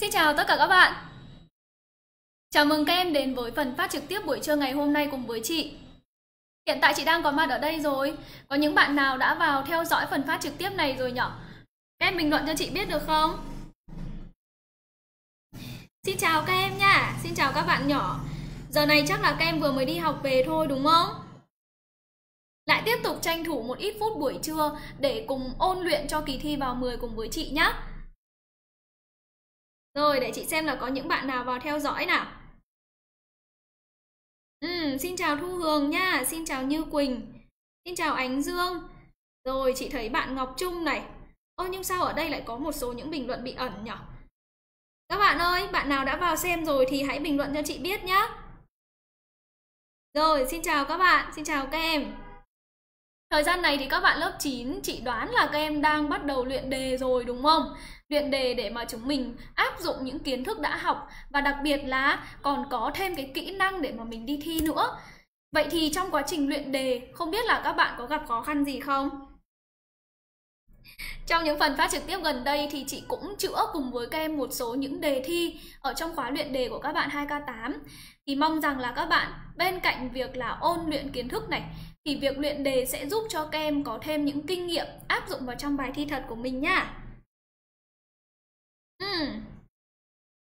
Xin chào tất cả các bạn. Chào mừng các em đến với phần phát trực tiếp buổi trưa ngày hôm nay cùng với chị. Hiện tại chị đang có mặt ở đây rồi. Có những bạn nào đã vào theo dõi phần phát trực tiếp này rồi nhỉ? Các em bình luận cho chị biết được không? Xin chào các em nha. Xin chào các bạn nhỏ. Giờ này chắc là các em vừa mới đi học về thôi đúng không? Lại tiếp tục tranh thủ một ít phút buổi trưa để cùng ôn luyện cho kỳ thi vào 10 cùng với chị nhé. Rồi, để chị xem là có những bạn nào vào theo dõi nào. Xin chào Thu Hường nha, xin chào Như Quỳnh, xin chào Ánh Dương. Rồi, chị thấy bạn Ngọc Trung này. Ôi, nhưng sao ở đây lại có một số những bình luận bị ẩn nhỉ? Các bạn ơi, bạn nào đã vào xem rồi thì hãy bình luận cho chị biết nhé. Rồi, xin chào các bạn, xin chào các em. Thời gian này thì các bạn lớp 9, chị đoán là các em đang bắt đầu luyện đề rồi đúng không? Luyện đề để mà chúng mình áp dụng những kiến thức đã học và đặc biệt là còn có thêm cái kỹ năng để mà mình đi thi nữa. Vậy thì trong quá trình luyện đề, không biết là các bạn có gặp khó khăn gì không? Trong những phần phát trực tiếp gần đây thì chị cũng chữa cùng với các em một số những đề thi ở trong khóa luyện đề của các bạn 2K8. Thì mong rằng là các bạn bên cạnh việc là ôn luyện kiến thức này, thì việc luyện đề sẽ giúp cho các em có thêm những kinh nghiệm áp dụng vào trong bài thi thật của mình nhá.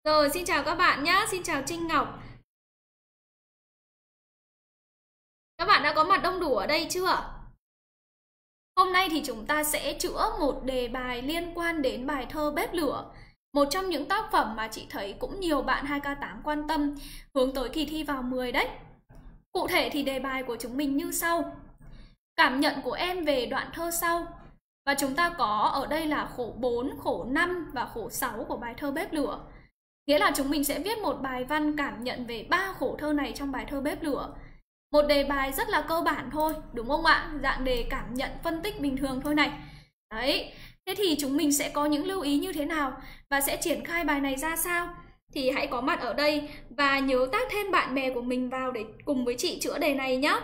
Rồi, xin chào các bạn nhá, xin chào Trinh Ngọc. Các bạn đã có mặt đông đủ ở đây chưa? Hôm nay thì chúng ta sẽ chữa một đề bài liên quan đến bài thơ Bếp Lửa. Một trong những tác phẩm mà chị thấy cũng nhiều bạn 2K8 quan tâm hướng tới kỳ thi vào 10 đấy. Cụ thể thì đề bài của chúng mình như sau. Cảm nhận của em về đoạn thơ sau. Và chúng ta có ở đây là khổ 4, khổ 5 và khổ 6 của bài thơ Bếp Lửa. Nghĩa là chúng mình sẽ viết một bài văn cảm nhận về ba khổ thơ này trong bài thơ Bếp Lửa. Một đề bài rất là cơ bản thôi, đúng không ạ? Dạng đề cảm nhận phân tích bình thường thôi này. Đấy, thế thì chúng mình sẽ có những lưu ý như thế nào và sẽ triển khai bài này ra sao? Thì hãy có mặt ở đây và nhớ tag thêm bạn bè của mình vào để cùng với chị chữa đề này nhé.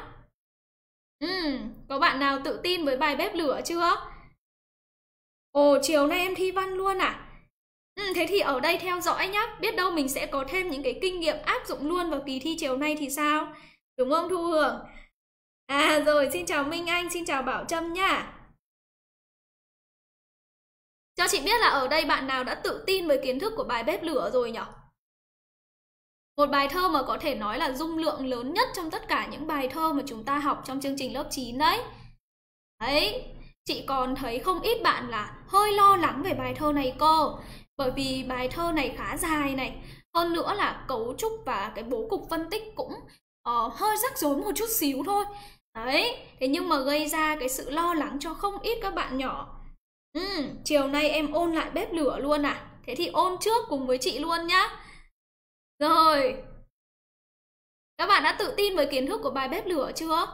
Có bạn nào tự tin với bài Bếp Lửa chưa? Ồ, chiều nay em thi văn luôn à? Thế thì ở đây theo dõi nhé. Biết đâu mình sẽ có thêm những cái kinh nghiệm áp dụng luôn vào kỳ thi chiều nay thì sao? Đúng không Thu Hường? À rồi, xin chào Minh Anh, xin chào Bảo Trâm nha. Cho chị biết là ở đây bạn nào đã tự tin với kiến thức của bài Bếp Lửa rồi nhỉ? Một bài thơ mà có thể nói là dung lượng lớn nhất trong tất cả những bài thơ mà chúng ta học trong chương trình lớp 9 đấy. Đấy, chị còn thấy không ít bạn là hơi lo lắng về bài thơ này cô. Bởi vì bài thơ này khá dài này. Hơn nữa là cấu trúc và cái bố cục phân tích cũng hơi rắc rối một chút xíu thôi. Đấy, thế nhưng mà gây ra cái sự lo lắng cho không ít các bạn nhỏ. Chiều nay em ôn lại Bếp Lửa luôn à? Thế thì ôn trước cùng với chị luôn nhá. Rồi, các bạn đã tự tin với kiến thức của bài Bếp Lửa chưa?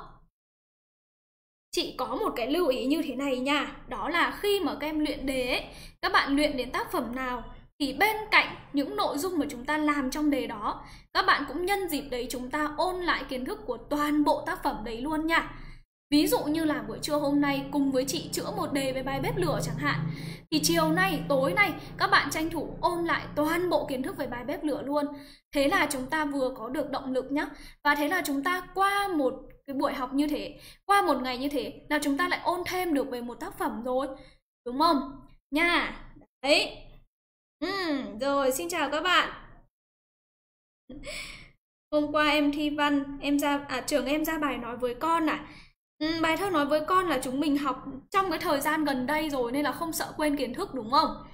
Chị có một cái lưu ý như thế này nha. Đó là khi mà các em luyện đề ấy, các bạn luyện đến tác phẩm nào thì bên cạnh những nội dung mà chúng ta làm trong đề đó, các bạn cũng nhân dịp đấy chúng ta ôn lại kiến thức của toàn bộ tác phẩm đấy luôn nha. Ví dụ như là buổi trưa hôm nay cùng với chị chữa một đề về bài Bếp Lửa chẳng hạn, thì chiều nay, tối nay các bạn tranh thủ ôn lại toàn bộ kiến thức về bài Bếp Lửa luôn. Thế là chúng ta vừa có được động lực nhá. Và thế là chúng ta qua một cái buổi học như thế, qua một ngày như thế là chúng ta lại ôn thêm được về một tác phẩm rồi. Đúng không? Nha. Đấy. Rồi, xin chào các bạn. Hôm qua em thi văn, trường em ra bài nói với con à. Bài thơ nói với con là chúng mình học trong cái thời gian gần đây rồi nên là không sợ quên kiến thức đúng không?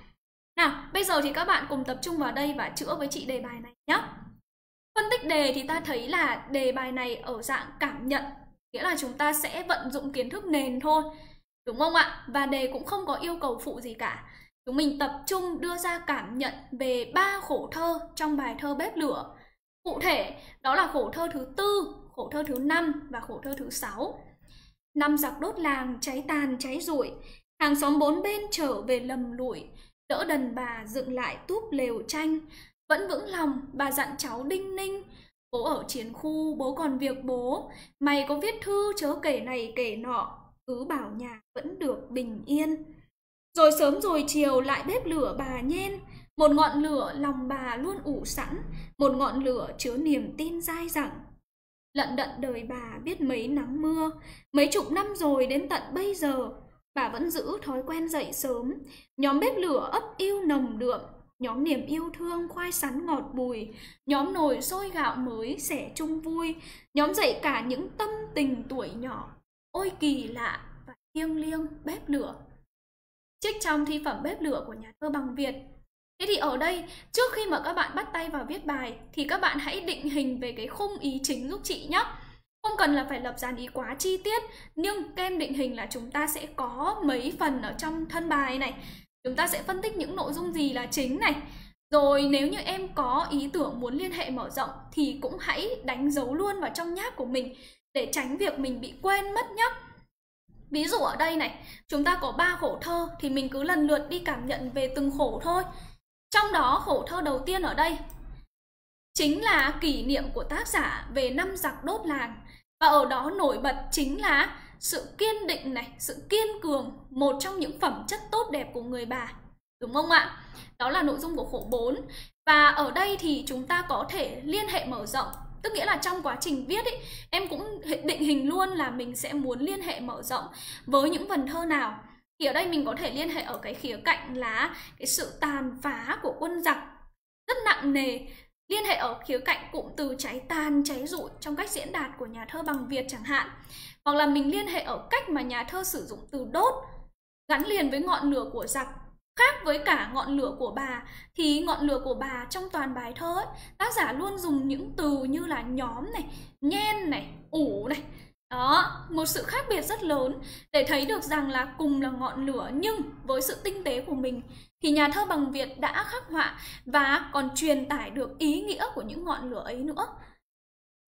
Nào, bây giờ thì các bạn cùng tập trung vào đây và chữa với chị đề bài này nhé. Phân tích đề thì ta thấy là đề bài này ở dạng cảm nhận, nghĩa là chúng ta sẽ vận dụng kiến thức nền thôi, đúng không ạ? Và đề cũng không có yêu cầu phụ gì cả. Chúng mình tập trung đưa ra cảm nhận về ba khổ thơ trong bài thơ Bếp Lửa. Cụ thể, đó là khổ thơ thứ 4, khổ thơ thứ 5 và khổ thơ thứ 6. Năm giặc đốt làng, cháy tàn, cháy rụi, hàng xóm bốn bên trở về lầm lũi, đỡ đần bà dựng lại túp lều tranh, vẫn vững lòng, bà dặn cháu đinh ninh. Bố ở chiến khu, bố còn việc bố, mày có viết thư chớ kể này kể nọ, cứ bảo nhà vẫn được bình yên. Rồi sớm rồi chiều lại bếp lửa bà nhen, Một ngọn lửa lòng bà luôn ủ sẵn, một ngọn lửa chứa niềm tin dai dẳng. Lận đận đời bà biết mấy nắng mưa, mấy chục năm rồi đến tận bây giờ, bà vẫn giữ thói quen dậy sớm. Nhóm bếp lửa ấp yêu nồng đượm, nhóm niềm yêu thương khoai sắn ngọt bùi, nhóm nồi xôi gạo mới sẻ chung vui, nhóm dậy cả những tâm tình tuổi nhỏ, ôi kỳ lạ và thiêng liêng bếp lửa. Trích trong thi phẩm Bếp Lửa của nhà thơ Bằng Việt. Thế thì ở đây, trước khi mà các bạn bắt tay vào viết bài thì các bạn hãy định hình về cái khung ý chính giúp chị nhé. Không cần là phải lập dàn ý quá chi tiết, nhưng kem định hình là chúng ta sẽ có mấy phần ở trong thân bài này. Chúng ta sẽ phân tích những nội dung gì là chính này. Rồi nếu như em có ý tưởng muốn liên hệ mở rộng thì cũng hãy đánh dấu luôn vào trong nháp của mình để tránh việc mình bị quên mất nhé. Ví dụ ở đây này, chúng ta có 3 khổ thơ thì mình cứ lần lượt đi cảm nhận về từng khổ thôi. Trong đó khổ thơ đầu tiên ở đây chính là kỷ niệm của tác giả về năm giặc đốt làng. Và ở đó nổi bật chính là sự kiên định này, sự kiên cường, một trong những phẩm chất tốt đẹp của người bà. Đúng không ạ? Đó là nội dung của khổ 4. Và ở đây thì chúng ta có thể liên hệ mở rộng. Tức nghĩa là trong quá trình viết ấy, em cũng định hình luôn là mình sẽ muốn liên hệ mở rộng với những vần thơ nào. Thì ở đây mình có thể liên hệ ở cái khía cạnh là cái sự tàn phá của quân giặc rất nặng nề. Liên hệ ở khía cạnh cụm từ cháy tàn, cháy rụi trong cách diễn đạt của nhà thơ Bằng Việt chẳng hạn. Hoặc là mình liên hệ ở cách mà nhà thơ sử dụng từ đốt gắn liền với ngọn lửa của giặc. Khác với cả ngọn lửa của bà thì ngọn lửa của bà trong toàn bài thơ ấy, tác giả luôn dùng những từ như là nhóm này, nhen này, ủ này. Đó, một sự khác biệt rất lớn để thấy được rằng là cùng là ngọn lửa nhưng với sự tinh tế của mình thì nhà thơ Bằng Việt đã khắc họa và còn truyền tải được ý nghĩa của những ngọn lửa ấy nữa.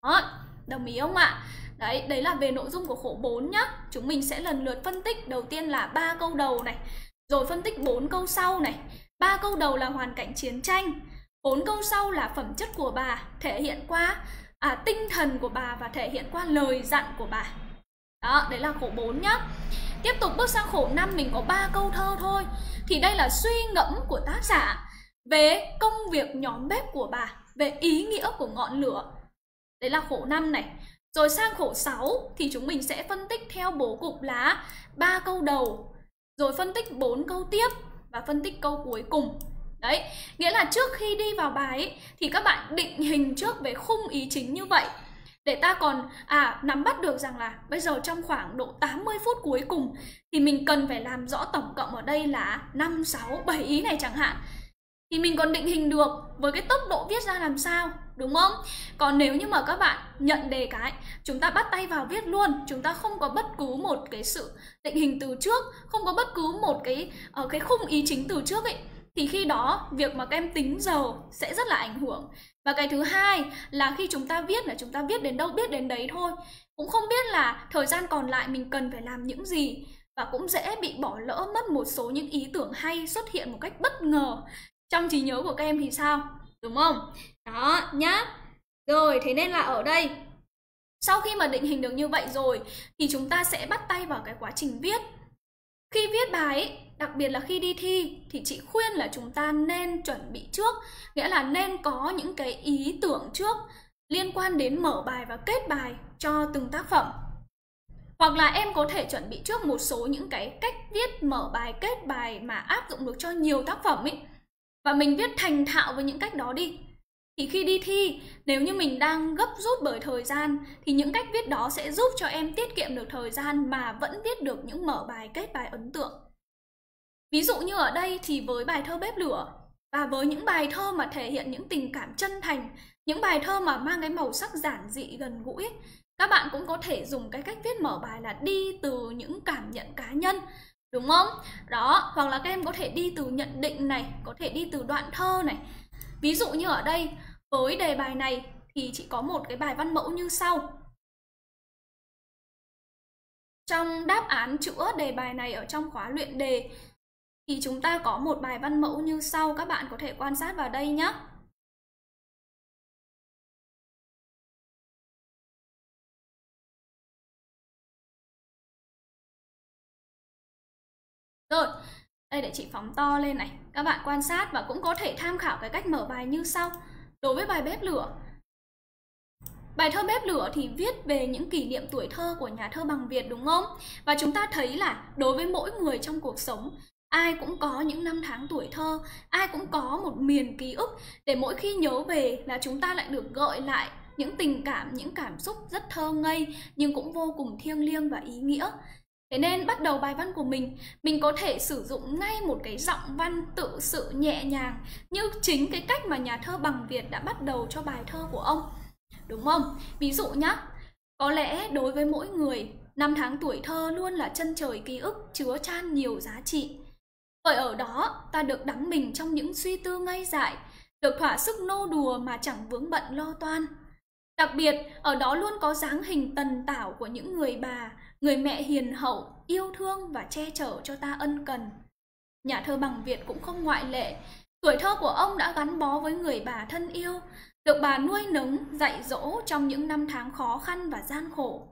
Đó, đồng ý không ạ? Đấy là về nội dung của khổ 4 nhá. Chúng mình sẽ lần lượt phân tích, đầu tiên là 3 câu đầu này, rồi phân tích 4 câu sau này. 3 câu đầu là hoàn cảnh chiến tranh, 4 câu sau là phẩm chất của bà thể hiện qua tinh thần của bà và thể hiện qua lời dặn của bà. Đó, đấy là khổ 4 nhá. Tiếp tục bước sang khổ 5, mình có 3 câu thơ thôi. Thì đây là suy ngẫm của tác giả về công việc nhóm bếp của bà, về ý nghĩa của ngọn lửa. Đấy là khổ 5 này. Rồi sang khổ 6 thì chúng mình sẽ phân tích theo bố cục là 3 câu đầu, rồi phân tích 4 câu tiếp và phân tích câu cuối cùng. Đấy, nghĩa là trước khi đi vào bài ấy, thì các bạn định hình trước về khung ý chính như vậy. Để ta còn nắm bắt được rằng là bây giờ trong khoảng độ 80 phút cuối cùng thì mình cần phải làm rõ tổng cộng ở đây là 5, 6, 7 ý này chẳng hạn. Thì mình còn định hình được với cái tốc độ viết ra làm sao, đúng không? Còn nếu như mà các bạn nhận đề cái, chúng ta bắt tay vào viết luôn, chúng ta không có bất cứ một cái sự định hình từ trước, không có bất cứ một cái khung ý chính từ trước ấy, thì khi đó việc mà các em tính giờ sẽ rất là ảnh hưởng. Và cái thứ hai là khi chúng ta viết là chúng ta viết đến đâu biết đến đấy thôi, cũng không biết là thời gian còn lại mình cần phải làm những gì, và cũng dễ bị bỏ lỡ mất một số những ý tưởng hay xuất hiện một cách bất ngờ trong trí nhớ của các em thì sao, đúng không? Đó nhá. Rồi, thế nên là ở đây sau khi mà định hình được như vậy rồi thì chúng ta sẽ bắt tay vào cái quá trình viết. Khi viết bài ấy, đặc biệt là khi đi thi thì chị khuyên là chúng ta nên chuẩn bị trước, nghĩa là nên có những cái ý tưởng trước liên quan đến mở bài và kết bài cho từng tác phẩm. Hoặc là em có thể chuẩn bị trước một số những cái cách viết mở bài, kết bài mà áp dụng được cho nhiều tác phẩm ấy. Và mình viết thành thạo với những cách đó đi. Thì khi đi thi, nếu như mình đang gấp rút bởi thời gian thì những cách viết đó sẽ giúp cho em tiết kiệm được thời gian mà vẫn viết được những mở bài, kết bài ấn tượng. Ví dụ như ở đây thì với bài thơ Bếp Lửa và với những bài thơ mà thể hiện những tình cảm chân thành, những bài thơ mà mang cái màu sắc giản dị gần gũi, các bạn cũng có thể dùng cái cách viết mở bài là đi từ những cảm nhận cá nhân, đúng không? Đó, hoặc là các em có thể đi từ nhận định này, có thể đi từ đoạn thơ này. Ví dụ như ở đây, với đề bài này thì chị có một cái bài văn mẫu như sau. Trong đáp án chữa đề bài này ở trong khóa luyện đề thì chúng ta có một bài văn mẫu như sau, các bạn có thể quan sát vào đây nhé. Rồi, Đây, để chị phóng to lên này. Các bạn quan sát và cũng có thể tham khảo cái cách mở bài như sau. Đối với bài Bếp Lửa, bài thơ Bếp Lửa thì viết về những kỷ niệm tuổi thơ của nhà thơ Bằng Việt, đúng không? Và chúng ta thấy là đối với mỗi người trong cuộc sống, ai cũng có những năm tháng tuổi thơ, ai cũng có một miền ký ức để mỗi khi nhớ về là chúng ta lại được gợi lại những tình cảm, những cảm xúc rất thơ ngây nhưng cũng vô cùng thiêng liêng và ý nghĩa. Thế nên bắt đầu bài văn của mình có thể sử dụng ngay một cái giọng văn tự sự nhẹ nhàng như chính cái cách mà nhà thơ Bằng Việt đã bắt đầu cho bài thơ của ông. Đúng không? Ví dụ nhá, có lẽ đối với mỗi người, năm tháng tuổi thơ luôn là chân trời ký ức chứa chan nhiều giá trị. Bởi ở đó, ta được đắm mình trong những suy tư ngây dại, được thỏa sức nô đùa mà chẳng vướng bận lo toan. Đặc biệt, ở đó luôn có dáng hình tần tảo của những người bà, người mẹ hiền hậu, yêu thương và che chở cho ta ân cần. Nhà thơ Bằng Việt cũng không ngoại lệ. Tuổi thơ của ông đã gắn bó với người bà thân yêu, được bà nuôi nấng, dạy dỗ trong những năm tháng khó khăn và gian khổ.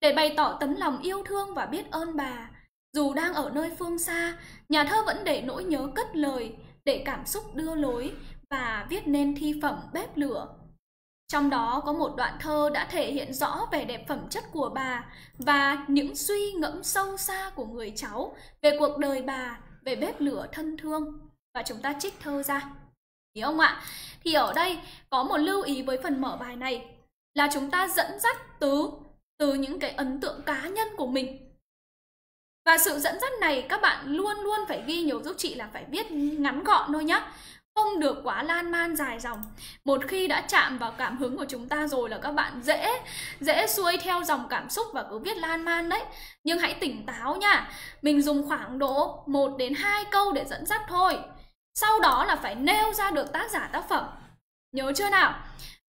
Để bày tỏ tấm lòng yêu thương và biết ơn bà, dù đang ở nơi phương xa, nhà thơ vẫn để nỗi nhớ cất lời, để cảm xúc đưa lối và viết nên thi phẩm Bếp Lửa. Trong đó có một đoạn thơ đã thể hiện rõ vẻ đẹp phẩm chất của bà và những suy ngẫm sâu xa của người cháu về cuộc đời bà, về bếp lửa thân thương. Và chúng ta trích thơ ra. Hiểu không ạ? Thì ở đây có một lưu ý với phần mở bài này là chúng ta dẫn dắt từ những cái ấn tượng cá nhân của mình. Và sự dẫn dắt này các bạn luôn luôn phải ghi nhớ giúp chị là phải viết ngắn gọn thôi nhá. Không được quá lan man dài dòng. Một khi đã chạm vào cảm hứng của chúng ta rồi là các bạn dễ xuôi theo dòng cảm xúc và cứ viết lan man đấy. Nhưng hãy tỉnh táo nha. Mình dùng khoảng độ 1 đến 2 câu để dẫn dắt thôi. Sau đó là phải nêu ra được tác giả tác phẩm. Nhớ chưa nào?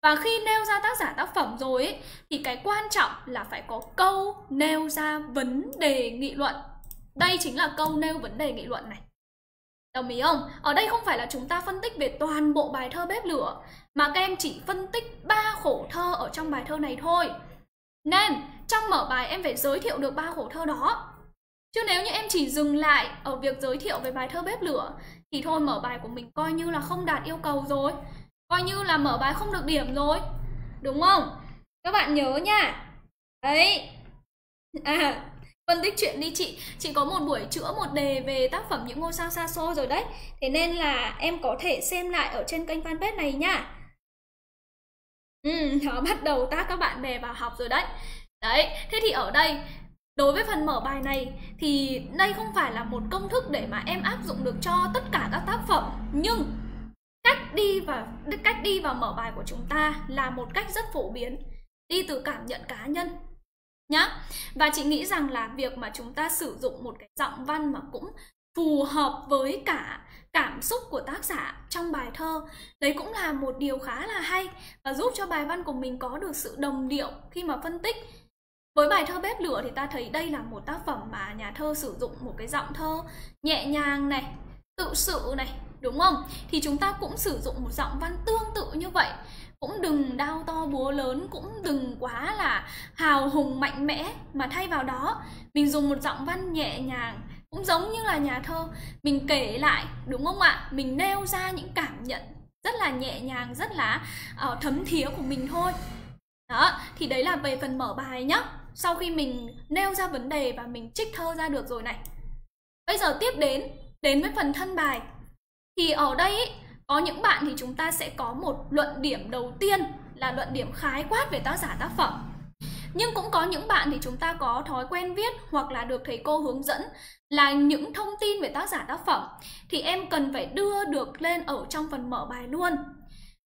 Và khi nêu ra tác giả tác phẩm rồi ấy, thì cái quan trọng là phải có câu nêu ra vấn đề nghị luận. Đây chính là câu nêu vấn đề nghị luận này. Đồng ý không? Ở đây không phải là chúng ta phân tích về toàn bộ bài thơ Bếp Lửa, mà các em chỉ phân tích 3 khổ thơ ở trong bài thơ này thôi. Nên trong mở bài em phải giới thiệu được 3 khổ thơ đó. Chứ nếu như em chỉ dừng lại ở việc giới thiệu về bài thơ Bếp Lửa thì thôi, mở bài của mình coi như là không đạt yêu cầu rồi, coi như là mở bài không được điểm rồi, đúng không? Các bạn nhớ nha. Đấy. Phân tích chuyện đi chị. Chị có một buổi chữa một đề về tác phẩm Những Ngôi Sao Xa Xôi rồi đấy. Thế nên là em có thể xem lại ở trên kênh fanpage này nha. Nó bắt đầu tác các bạn bè vào học rồi đấy. Đấy, thế thì ở đây, đối với phần mở bài này thì đây không phải là một công thức để mà em áp dụng được cho tất cả các tác phẩm. Nhưng cách đi và mở bài của chúng ta là một cách rất phổ biến, đi từ cảm nhận cá nhân nhá. Và chị nghĩ rằng là việc mà chúng ta sử dụng một cái giọng văn mà cũng phù hợp với cả cảm xúc của tác giả trong bài thơ, đấy cũng là một điều khá là hay và giúp cho bài văn của mình có được sự đồng điệu khi mà phân tích. Với bài thơ Bếp Lửa thì ta thấy đây là một tác phẩm mà nhà thơ sử dụng một cái giọng thơ nhẹ nhàng này, tự sự này, đúng không? Thì chúng ta cũng sử dụng một giọng văn tương tự như vậy. Cũng đừng đao to búa lớn, cũng đừng quá là hào hùng mạnh mẽ, mà thay vào đó mình dùng một giọng văn nhẹ nhàng, cũng giống như là nhà thơ. Mình kể lại, đúng không ạ? Mình nêu ra những cảm nhận rất là nhẹ nhàng, rất là thấm thía của mình thôi. Đó, thì đấy là về phần mở bài nhá. Sau khi mình nêu ra vấn đề và mình trích thơ ra được rồi này, bây giờ tiếp đến với phần thân bài. Thì ở đây ý, có những bạn thì chúng ta sẽ có một luận điểm đầu tiên là luận điểm khái quát về tác giả tác phẩm. Nhưng cũng có những bạn thì chúng ta có thói quen viết hoặc là được thầy cô hướng dẫn là những thông tin về tác giả tác phẩm. Thì em cần phải đưa được lên ở trong phần mở bài luôn.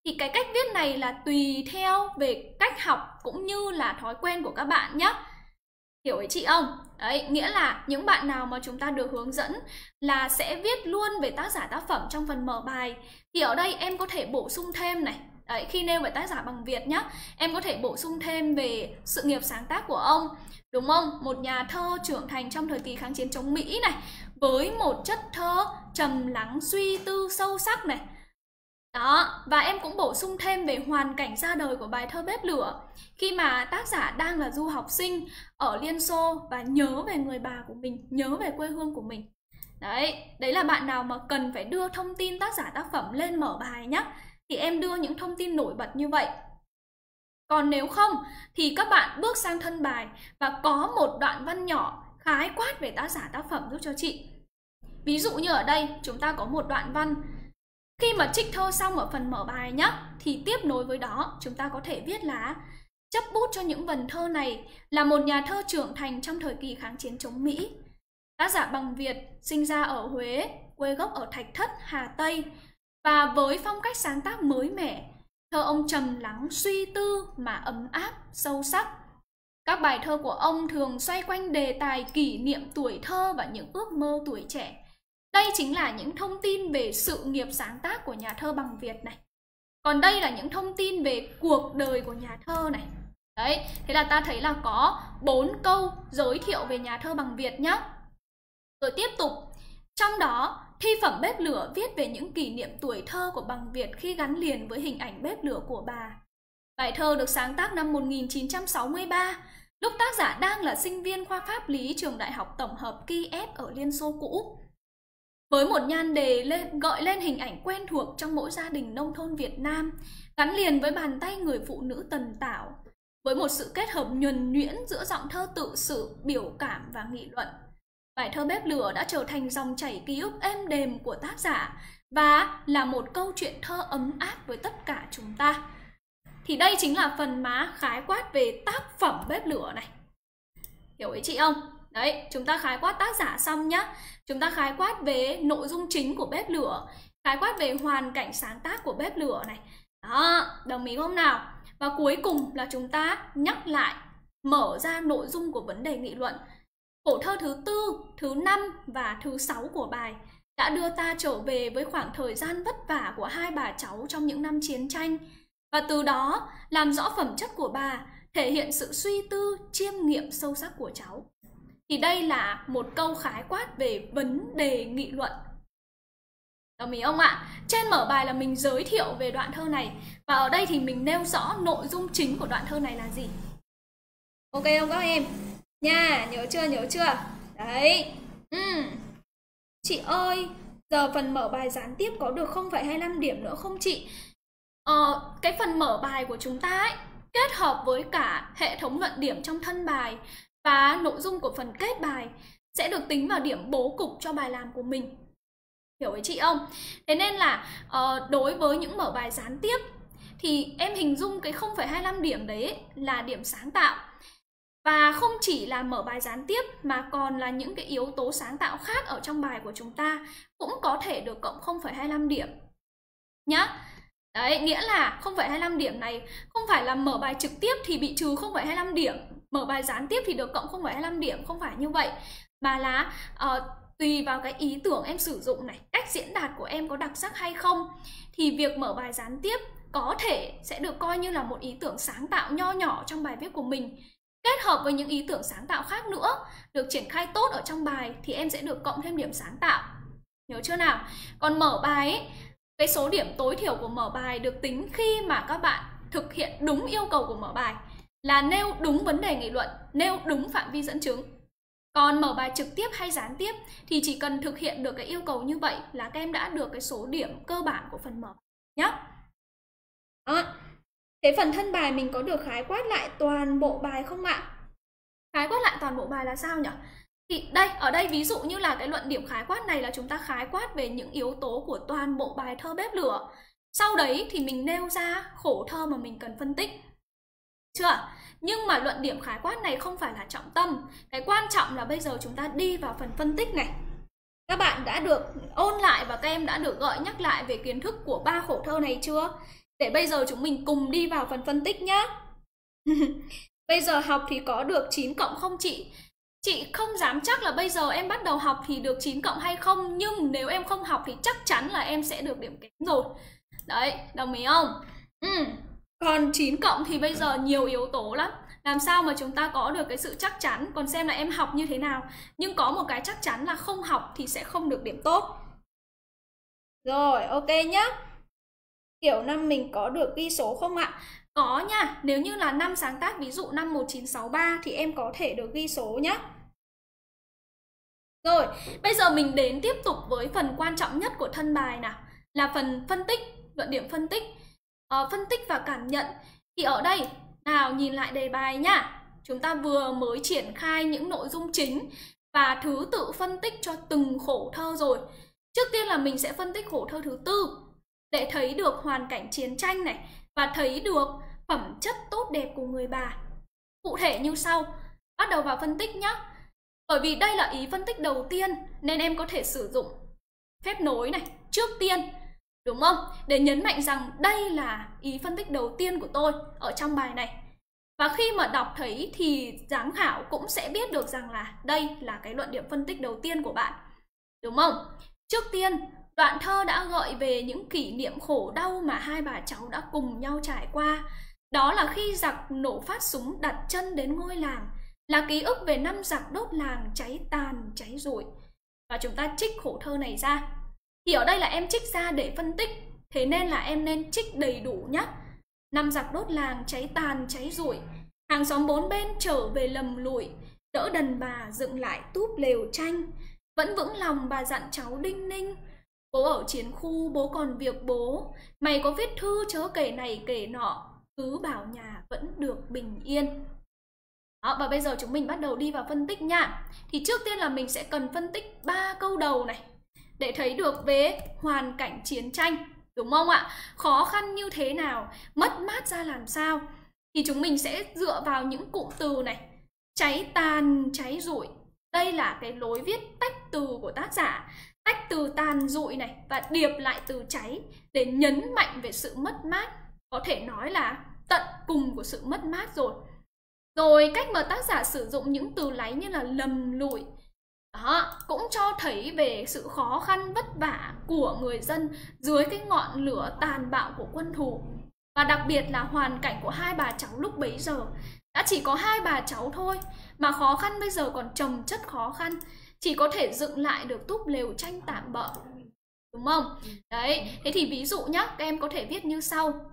Thì cái cách viết này là tùy theo về cách học cũng như là thói quen của các bạn nhé. Hiểu ý chị không? Đấy, nghĩa là những bạn nào mà chúng ta được hướng dẫn là sẽ viết luôn về tác giả tác phẩm trong phần mở bài. Thì ở đây em có thể bổ sung thêm này. Đấy, khi nêu về tác giả Bằng Việt nhá, em có thể bổ sung thêm về sự nghiệp sáng tác của ông, đúng không? Một nhà thơ trưởng thành trong thời kỳ kháng chiến chống Mỹ này, với một chất thơ trầm lắng suy tư sâu sắc này. Đó, và em cũng bổ sung thêm về hoàn cảnh ra đời của bài thơ Bếp Lửa, khi mà tác giả đang là du học sinh ở Liên Xô và nhớ về người bà của mình, nhớ về quê hương của mình. Đấy, đấy là bạn nào mà cần phải đưa thông tin tác giả tác phẩm lên mở bài nhé. Thì em đưa những thông tin nổi bật như vậy. Còn nếu không thì các bạn bước sang thân bài và có một đoạn văn nhỏ khái quát về tác giả tác phẩm giúp cho chị. Ví dụ như ở đây chúng ta có một đoạn văn. Khi mà trích thơ xong ở phần mở bài nhé, thì tiếp nối với đó chúng ta có thể viết là chấp bút cho những vần thơ này là một nhà thơ trưởng thành trong thời kỳ kháng chiến chống Mỹ. Tác giả Bằng Việt sinh ra ở Huế, quê gốc ở Thạch Thất, Hà Tây. Và với phong cách sáng tác mới mẻ, thơ ông trầm lắng, suy tư mà ấm áp, sâu sắc. Các bài thơ của ông thường xoay quanh đề tài kỷ niệm tuổi thơ và những ước mơ tuổi trẻ. Đây chính là những thông tin về sự nghiệp sáng tác của nhà thơ Bằng Việt này. Còn đây là những thông tin về cuộc đời của nhà thơ này. Đấy, thế là ta thấy là có 4 câu giới thiệu về nhà thơ Bằng Việt nhé. Rồi tiếp tục, trong đó thi phẩm Bếp Lửa viết về những kỷ niệm tuổi thơ của Bằng Việt khi gắn liền với hình ảnh bếp lửa của bà. Bài thơ được sáng tác năm 1963, lúc tác giả đang là sinh viên khoa pháp lý trường Đại học Tổng hợp Kiev ở Liên Xô cũ. Với một nhan đề gợi lên hình ảnh quen thuộc trong mỗi gia đình nông thôn Việt Nam, gắn liền với bàn tay người phụ nữ tần tảo, với một sự kết hợp nhuần nhuyễn giữa giọng thơ tự sự, biểu cảm và nghị luận. Bài thơ Bếp Lửa đã trở thành dòng chảy ký ức êm đềm của tác giả và là một câu chuyện thơ ấm áp với tất cả chúng ta. Thì đây chính là phần má khái quát về tác phẩm Bếp Lửa này. Hiểu ý chị không? Đấy, chúng ta khái quát tác giả xong nhá. Chúng ta khái quát về nội dung chính của Bếp Lửa, khái quát về hoàn cảnh sáng tác của Bếp Lửa này. Đó, đồng ý không nào? Và cuối cùng là chúng ta nhắc lại, mở ra nội dung của vấn đề nghị luận. Khổ thơ thứ 4, thứ 5 và thứ 6 của bài đã đưa ta trở về với khoảng thời gian vất vả của hai bà cháu trong những năm chiến tranh. Và từ đó làm rõ phẩm chất của bà, thể hiện sự suy tư, chiêm nghiệm sâu sắc của cháu. Thì đây là một câu khái quát về vấn đề nghị luận. Đồng ý không ạ? Trên mở bài là mình giới thiệu về đoạn thơ này. Và ở đây thì mình nêu rõ nội dung chính của đoạn thơ này là gì. Ok không các em? Nha, nhớ chưa, nhớ chưa? Đấy. Chị ơi, giờ phần mở bài gián tiếp có được 0,25 điểm nữa không chị? Cái phần mở bài của chúng ta ấy, kết hợp với cả hệ thống luận điểm trong thân bài và nội dung của phần kết bài sẽ được tính vào điểm bố cục cho bài làm của mình. Hiểu ý chị không? Thế nên là đối với những mở bài gián tiếp thì em hình dung cái 0,25 điểm đấy là điểm sáng tạo. Và không chỉ là mở bài gián tiếp mà còn là những cái yếu tố sáng tạo khác ở trong bài của chúng ta cũng có thể được cộng 0,25 điểm nhá. Đấy, nghĩa là 0,25 điểm này không phải là mở bài trực tiếp thì bị trừ 0,25 điểm, mở bài gián tiếp thì được cộng 0,25 điểm, không phải như vậy. Mà là tùy vào cái ý tưởng em sử dụng này, cách diễn đạt của em có đặc sắc hay không, thì việc mở bài gián tiếp có thể sẽ được coi như là một ý tưởng sáng tạo nho nhỏ trong bài viết của mình. Kết hợp với những ý tưởng sáng tạo khác nữa được triển khai tốt ở trong bài thì em sẽ được cộng thêm điểm sáng tạo. Nhớ chưa nào? Còn mở bài ấy, cái số điểm tối thiểu của mở bài được tính khi mà các bạn thực hiện đúng yêu cầu của mở bài, là nêu đúng vấn đề nghị luận, nêu đúng phạm vi dẫn chứng. Còn mở bài trực tiếp hay gián tiếp thì chỉ cần thực hiện được cái yêu cầu như vậy là các em đã được cái số điểm cơ bản của phần mở nhé. Thế phần thân bài mình có được khái quát lại toàn bộ bài không ạ? Khái quát lại toàn bộ bài là sao nhỉ? Thì đây, ở đây ví dụ như là cái luận điểm khái quát này là chúng ta khái quát về những yếu tố của toàn bộ bài thơ Bếp Lửa. Sau đấy thì mình nêu ra khổ thơ mà mình cần phân tích. Chưa? Nhưng mà luận điểm khái quát này không phải là trọng tâm. Cái quan trọng là bây giờ chúng ta đi vào phần phân tích này. Các bạn đã được ôn lại và các em đã được gợi nhắc lại về kiến thức của 3 khổ thơ này chưa? Để bây giờ chúng mình cùng đi vào phần phân tích nhé. Bây giờ học thì có được 9 cộng không chị? Chị không dám chắc là bây giờ em bắt đầu học thì được 9 cộng hay không. Nhưng nếu em không học thì chắc chắn là em sẽ được điểm kém rồi. Đấy, đồng ý không? Còn 9 cộng thì bây giờ nhiều yếu tố lắm. Làm sao mà chúng ta có được cái sự chắc chắn, còn xem là em học như thế nào. Nhưng có một cái chắc chắn là không học thì sẽ không được điểm tốt. Rồi, ok nhá. Kiểu năm mình có được ghi số không ạ? Có nha, nếu như là năm sáng tác, ví dụ năm 1963 thì em có thể được ghi số nhá. Rồi, bây giờ mình đến tiếp tục với phần quan trọng nhất của thân bài nào, là phần phân tích, luận điểm phân tích, phân tích và cảm nhận. Thì ở đây, nào nhìn lại đề bài nhá. Chúng ta vừa mới triển khai những nội dung chính và thứ tự phân tích cho từng khổ thơ rồi. Trước tiên là mình sẽ phân tích khổ thơ thứ tư để thấy được hoàn cảnh chiến tranh này và thấy được phẩm chất tốt đẹp của người bà. Cụ thể như sau, bắt đầu vào phân tích nhé. Bởi vì đây là ý phân tích đầu tiên nên em có thể sử dụng phép nối này, trước tiên, đúng không? Để nhấn mạnh rằng đây là ý phân tích đầu tiên của tôi ở trong bài này. Và khi mà đọc thấy thì giám khảo cũng sẽ biết được rằng là đây là cái luận điểm phân tích đầu tiên của bạn, đúng không? Trước tiên, đoạn thơ đã gợi về những kỷ niệm khổ đau mà hai bà cháu đã cùng nhau trải qua. Đó là khi giặc nổ phát súng đặt chân đến ngôi làng, là ký ức về năm giặc đốt làng cháy tàn, cháy rụi. Và chúng ta trích khổ thơ này ra. Thì ở đây là em trích ra để phân tích, thế nên là em nên trích đầy đủ nhé. Năm giặc đốt làng cháy tàn, cháy rụi, hàng xóm bốn bên trở về lầm lụi, đỡ đần bà dựng lại túp lều tranh. Vẫn vững lòng bà dặn cháu đinh ninh, bố ở chiến khu bố còn việc bố, mày có viết thư chớ kể này kể nọ, cứ bảo nhà vẫn được bình yên. Đó, và bây giờ chúng mình bắt đầu đi vào phân tích nha. Thì trước tiên là mình sẽ cần phân tích 3 câu đầu này để thấy được về hoàn cảnh chiến tranh, đúng không ạ? Khó khăn như thế nào, mất mát ra làm sao. Thì chúng mình sẽ dựa vào những cụm từ này, cháy tàn, cháy rụi. Đây là cái lối viết tách từ của tác giả, tách từ tàn rụi này và điệp lại từ cháy để nhấn mạnh về sự mất mát, có thể nói là tận cùng của sự mất mát rồi. Rồi cách mà tác giả sử dụng những từ láy như là lầm lụi, đó, cũng cho thấy về sự khó khăn vất vả của người dân dưới cái ngọn lửa tàn bạo của quân thù. Và đặc biệt là hoàn cảnh của hai bà cháu lúc bấy giờ. Đã chỉ có hai bà cháu thôi mà khó khăn bây giờ còn chồng chất khó khăn, chỉ có thể dựng lại được túp lều tranh tạm bợ, đúng không? Đấy, thế thì ví dụ nhá, các em có thể viết như sau.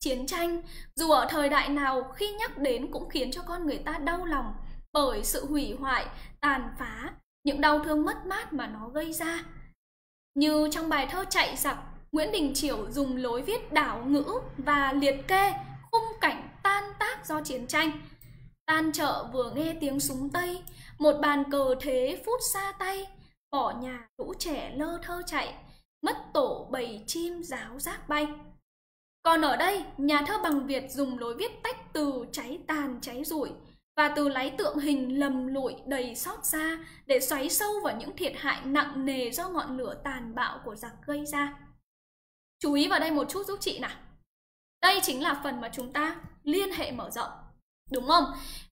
Chiến tranh, dù ở thời đại nào, khi nhắc đến cũng khiến cho con người ta đau lòng bởi sự hủy hoại, tàn phá, những đau thương mất mát mà nó gây ra. Như trong bài thơ Chạy giặc, Nguyễn Đình Chiểu dùng lối viết đảo ngữ và liệt kê khung cảnh tan tác do chiến tranh. Tan chợ vừa nghe tiếng súng tây, một bàn cờ thế phút xa tay, bỏ nhà lũ trẻ lơ thơ chạy, mất tổ bầy chim ráo rác bay. Còn ở đây, nhà thơ Bằng Việt dùng lối viết tách từ cháy tàn, cháy rụi và từ láy tượng hình lầm lụi đầy xót xa để xoáy sâu vào những thiệt hại nặng nề do ngọn lửa tàn bạo của giặc gây ra. Chú ý vào đây một chút giúp chị nào. Đây chính là phần mà chúng ta liên hệ mở rộng, đúng không?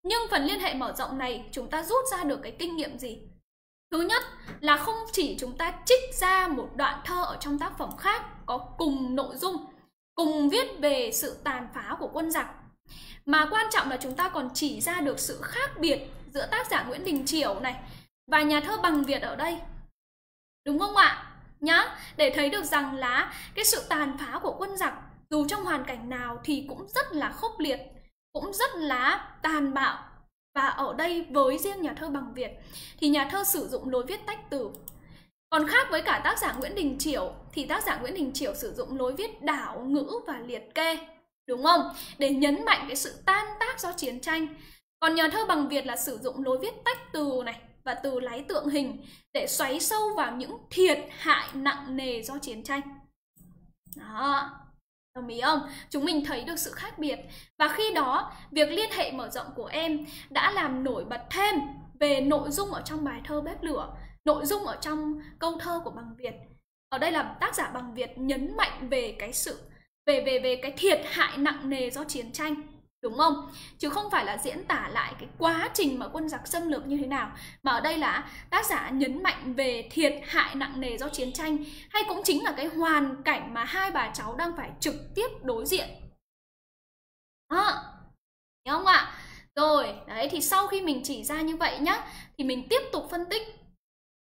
Nhưng phần liên hệ mở rộng này chúng ta rút ra được cái kinh nghiệm gì? Thứ nhất là không chỉ chúng ta trích ra một đoạn thơ ở trong tác phẩm khác có cùng nội dung, cùng viết về sự tàn phá của quân giặc, mà quan trọng là chúng ta còn chỉ ra được sự khác biệt giữa tác giả Nguyễn Đình Chiểu này và nhà thơ Bằng Việt ở đây, đúng không ạ? Nhá, để thấy được rằng là cái sự tàn phá của quân giặc dù trong hoàn cảnh nào thì cũng rất là khốc liệt, cũng rất là tàn bạo. Và ở đây với riêng nhà thơ Bằng Việt thì nhà thơ sử dụng lối viết tách từ. Còn khác với cả tác giả Nguyễn Đình Chiểu thì tác giả Nguyễn Đình Chiểu sử dụng lối viết đảo ngữ và liệt kê, đúng không? Để nhấn mạnh cái sự tan tác do chiến tranh. Còn nhà thơ Bằng Việt là sử dụng lối viết tách từ này và từ láy tượng hình để xoáy sâu vào những thiệt hại nặng nề do chiến tranh. Đó, đồng ý không? Chúng mình thấy được sự khác biệt. Và khi đó, việc liên hệ mở rộng của em đã làm nổi bật thêm về nội dung ở trong bài thơ Bếp Lửa, nội dung ở trong câu thơ của Bằng Việt. Ở đây là tác giả Bằng Việt nhấn mạnh về cái sự về cái thiệt hại nặng nề do chiến tranh, đúng không? Chứ không phải là diễn tả lại cái quá trình mà quân giặc xâm lược như thế nào, mà ở đây là tác giả nhấn mạnh về thiệt hại nặng nề do chiến tranh, hay cũng chính là cái hoàn cảnh mà hai bà cháu đang phải trực tiếp đối diện. Đó, hiểu không ạ? Rồi, đấy, thì sau khi mình chỉ ra như vậy nhá, thì mình tiếp tục phân tích.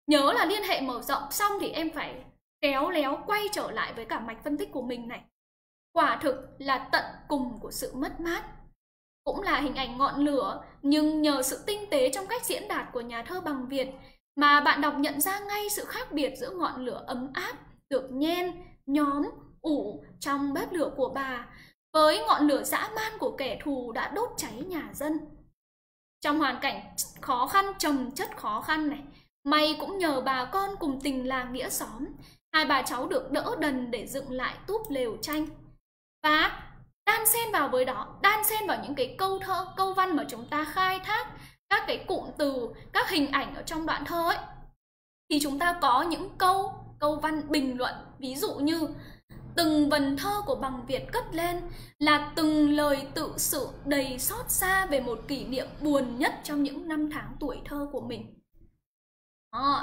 Nhớ là liên hệ mở rộng xong thì em phải kéo léo quay trở lại với cả mạch phân tích của mình này. Quả thực là tận cùng của sự mất mát. Cũng là hình ảnh ngọn lửa, nhưng nhờ sự tinh tế trong cách diễn đạt của nhà thơ Bằng Việt mà bạn đọc nhận ra ngay sự khác biệt giữa ngọn lửa ấm áp được nhen, nhóm, ủ trong bếp lửa của bà với ngọn lửa dã man của kẻ thù đã đốt cháy nhà dân. Trong hoàn cảnh khó khăn, chồng chất khó khăn này, may cũng nhờ bà con cùng tình làng nghĩa xóm, hai bà cháu được đỡ đần để dựng lại túp lều tranh. Và đan xen vào với đó, đan xen vào những cái câu thơ, câu văn mà chúng ta khai thác các cái cụm từ, các hình ảnh ở trong đoạn thơ ấy, thì chúng ta có những câu văn bình luận. Ví dụ như từng vần thơ của Bằng Việt cất lên là từng lời tự sự đầy xót xa về một kỷ niệm buồn nhất trong những năm tháng tuổi thơ của mình.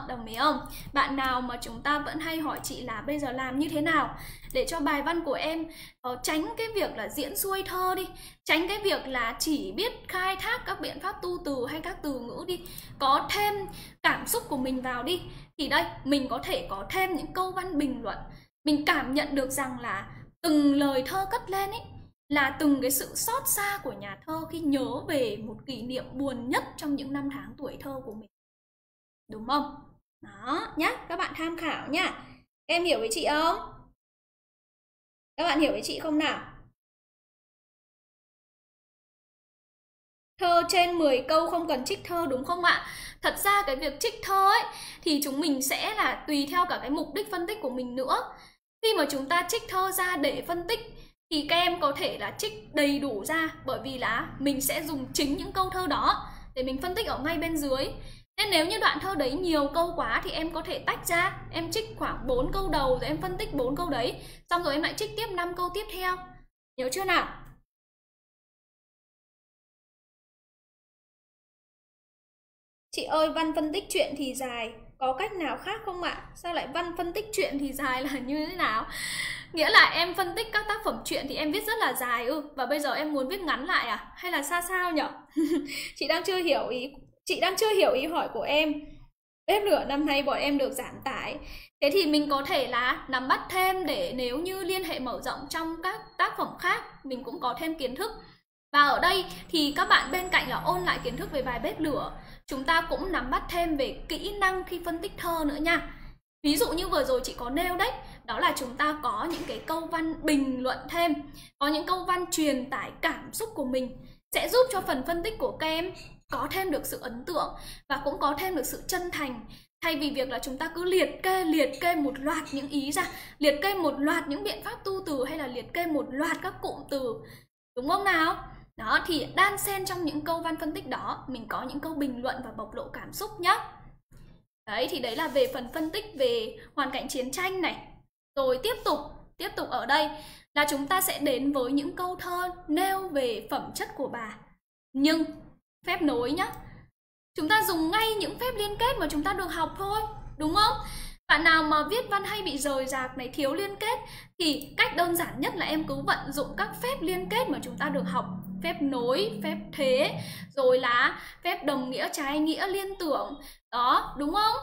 Đồng ý không? Bạn nào mà chúng ta vẫn hay hỏi chị là bây giờ làm như thế nào để cho bài văn của em tránh cái việc là diễn xuôi thơ đi, tránh cái việc là chỉ biết khai thác các biện pháp tu từ hay các từ ngữ đi, có thêm cảm xúc của mình vào đi, thì đây mình có thể có thêm những câu văn bình luận. Mình cảm nhận được rằng là từng lời thơ cất lên ấy là từng cái sự xót xa của nhà thơ khi nhớ về một kỷ niệm buồn nhất trong những năm tháng tuổi thơ của mình. Đúng không? Đó, nhá, các bạn tham khảo nhá. Em hiểu với chị không? Các bạn hiểu với chị không nào? Thơ trên 10 câu không cần trích thơ đúng không ạ? Thật ra cái việc trích thơ ấy thì chúng mình sẽ là tùy theo cả cái mục đích phân tích của mình nữa. Khi mà chúng ta trích thơ ra để phân tích thì các em có thể là trích đầy đủ ra, bởi vì là mình sẽ dùng chính những câu thơ đó để mình phân tích ở ngay bên dưới. Nên nếu như đoạn thơ đấy nhiều câu quá thì em có thể tách ra, em trích khoảng 4 câu đầu rồi em phân tích 4 câu đấy, xong rồi em lại trích tiếp 5 câu tiếp theo. Nhớ chưa nào? Chị ơi, văn phân tích chuyện thì dài, có cách nào khác không ạ? Sao lại văn phân tích chuyện thì dài là như thế nào? Nghĩa là em phân tích các tác phẩm truyện thì em viết rất là dài ư? Và bây giờ em muốn viết ngắn lại à? Hay là sao nhở? Chị đang chưa hiểu ý hỏi của em. Bếp lửa năm nay bọn em được giảm tải. Thế thì mình có thể là nắm bắt thêm để nếu như liên hệ mở rộng trong các tác phẩm khác, mình cũng có thêm kiến thức. Và ở đây thì các bạn bên cạnh là ôn lại kiến thức về bài Bếp lửa, chúng ta cũng nắm bắt thêm về kỹ năng khi phân tích thơ nữa nha. Ví dụ như vừa rồi chị có nêu đấy, đó là chúng ta có những cái câu văn bình luận thêm, có những câu văn truyền tải cảm xúc của mình, sẽ giúp cho phần phân tích của các em có thêm được sự ấn tượng và cũng có thêm được sự chân thành, thay vì việc là chúng ta cứ liệt kê một loạt những ý ra, liệt kê một loạt những biện pháp tu từ hay là liệt kê một loạt các cụm từ. Đúng không nào? Đó, thì đan xen trong những câu văn phân tích đó, mình có những câu bình luận và bộc lộ cảm xúc nhé. Đấy, thì đấy là về phần phân tích về hoàn cảnh chiến tranh này. Rồi tiếp tục ở đây là chúng ta sẽ đến với những câu thơ nêu về phẩm chất của bà. Nhưng phép nối nhá, chúng ta dùng ngay những phép liên kết mà chúng ta được học thôi, đúng không? Bạn nào mà viết văn hay bị rời rạc này, thiếu liên kết, thì cách đơn giản nhất là em cứ vận dụng các phép liên kết mà chúng ta được học. Phép nối, phép thế, rồi là phép đồng nghĩa, trái nghĩa, liên tưởng. Đó, đúng không?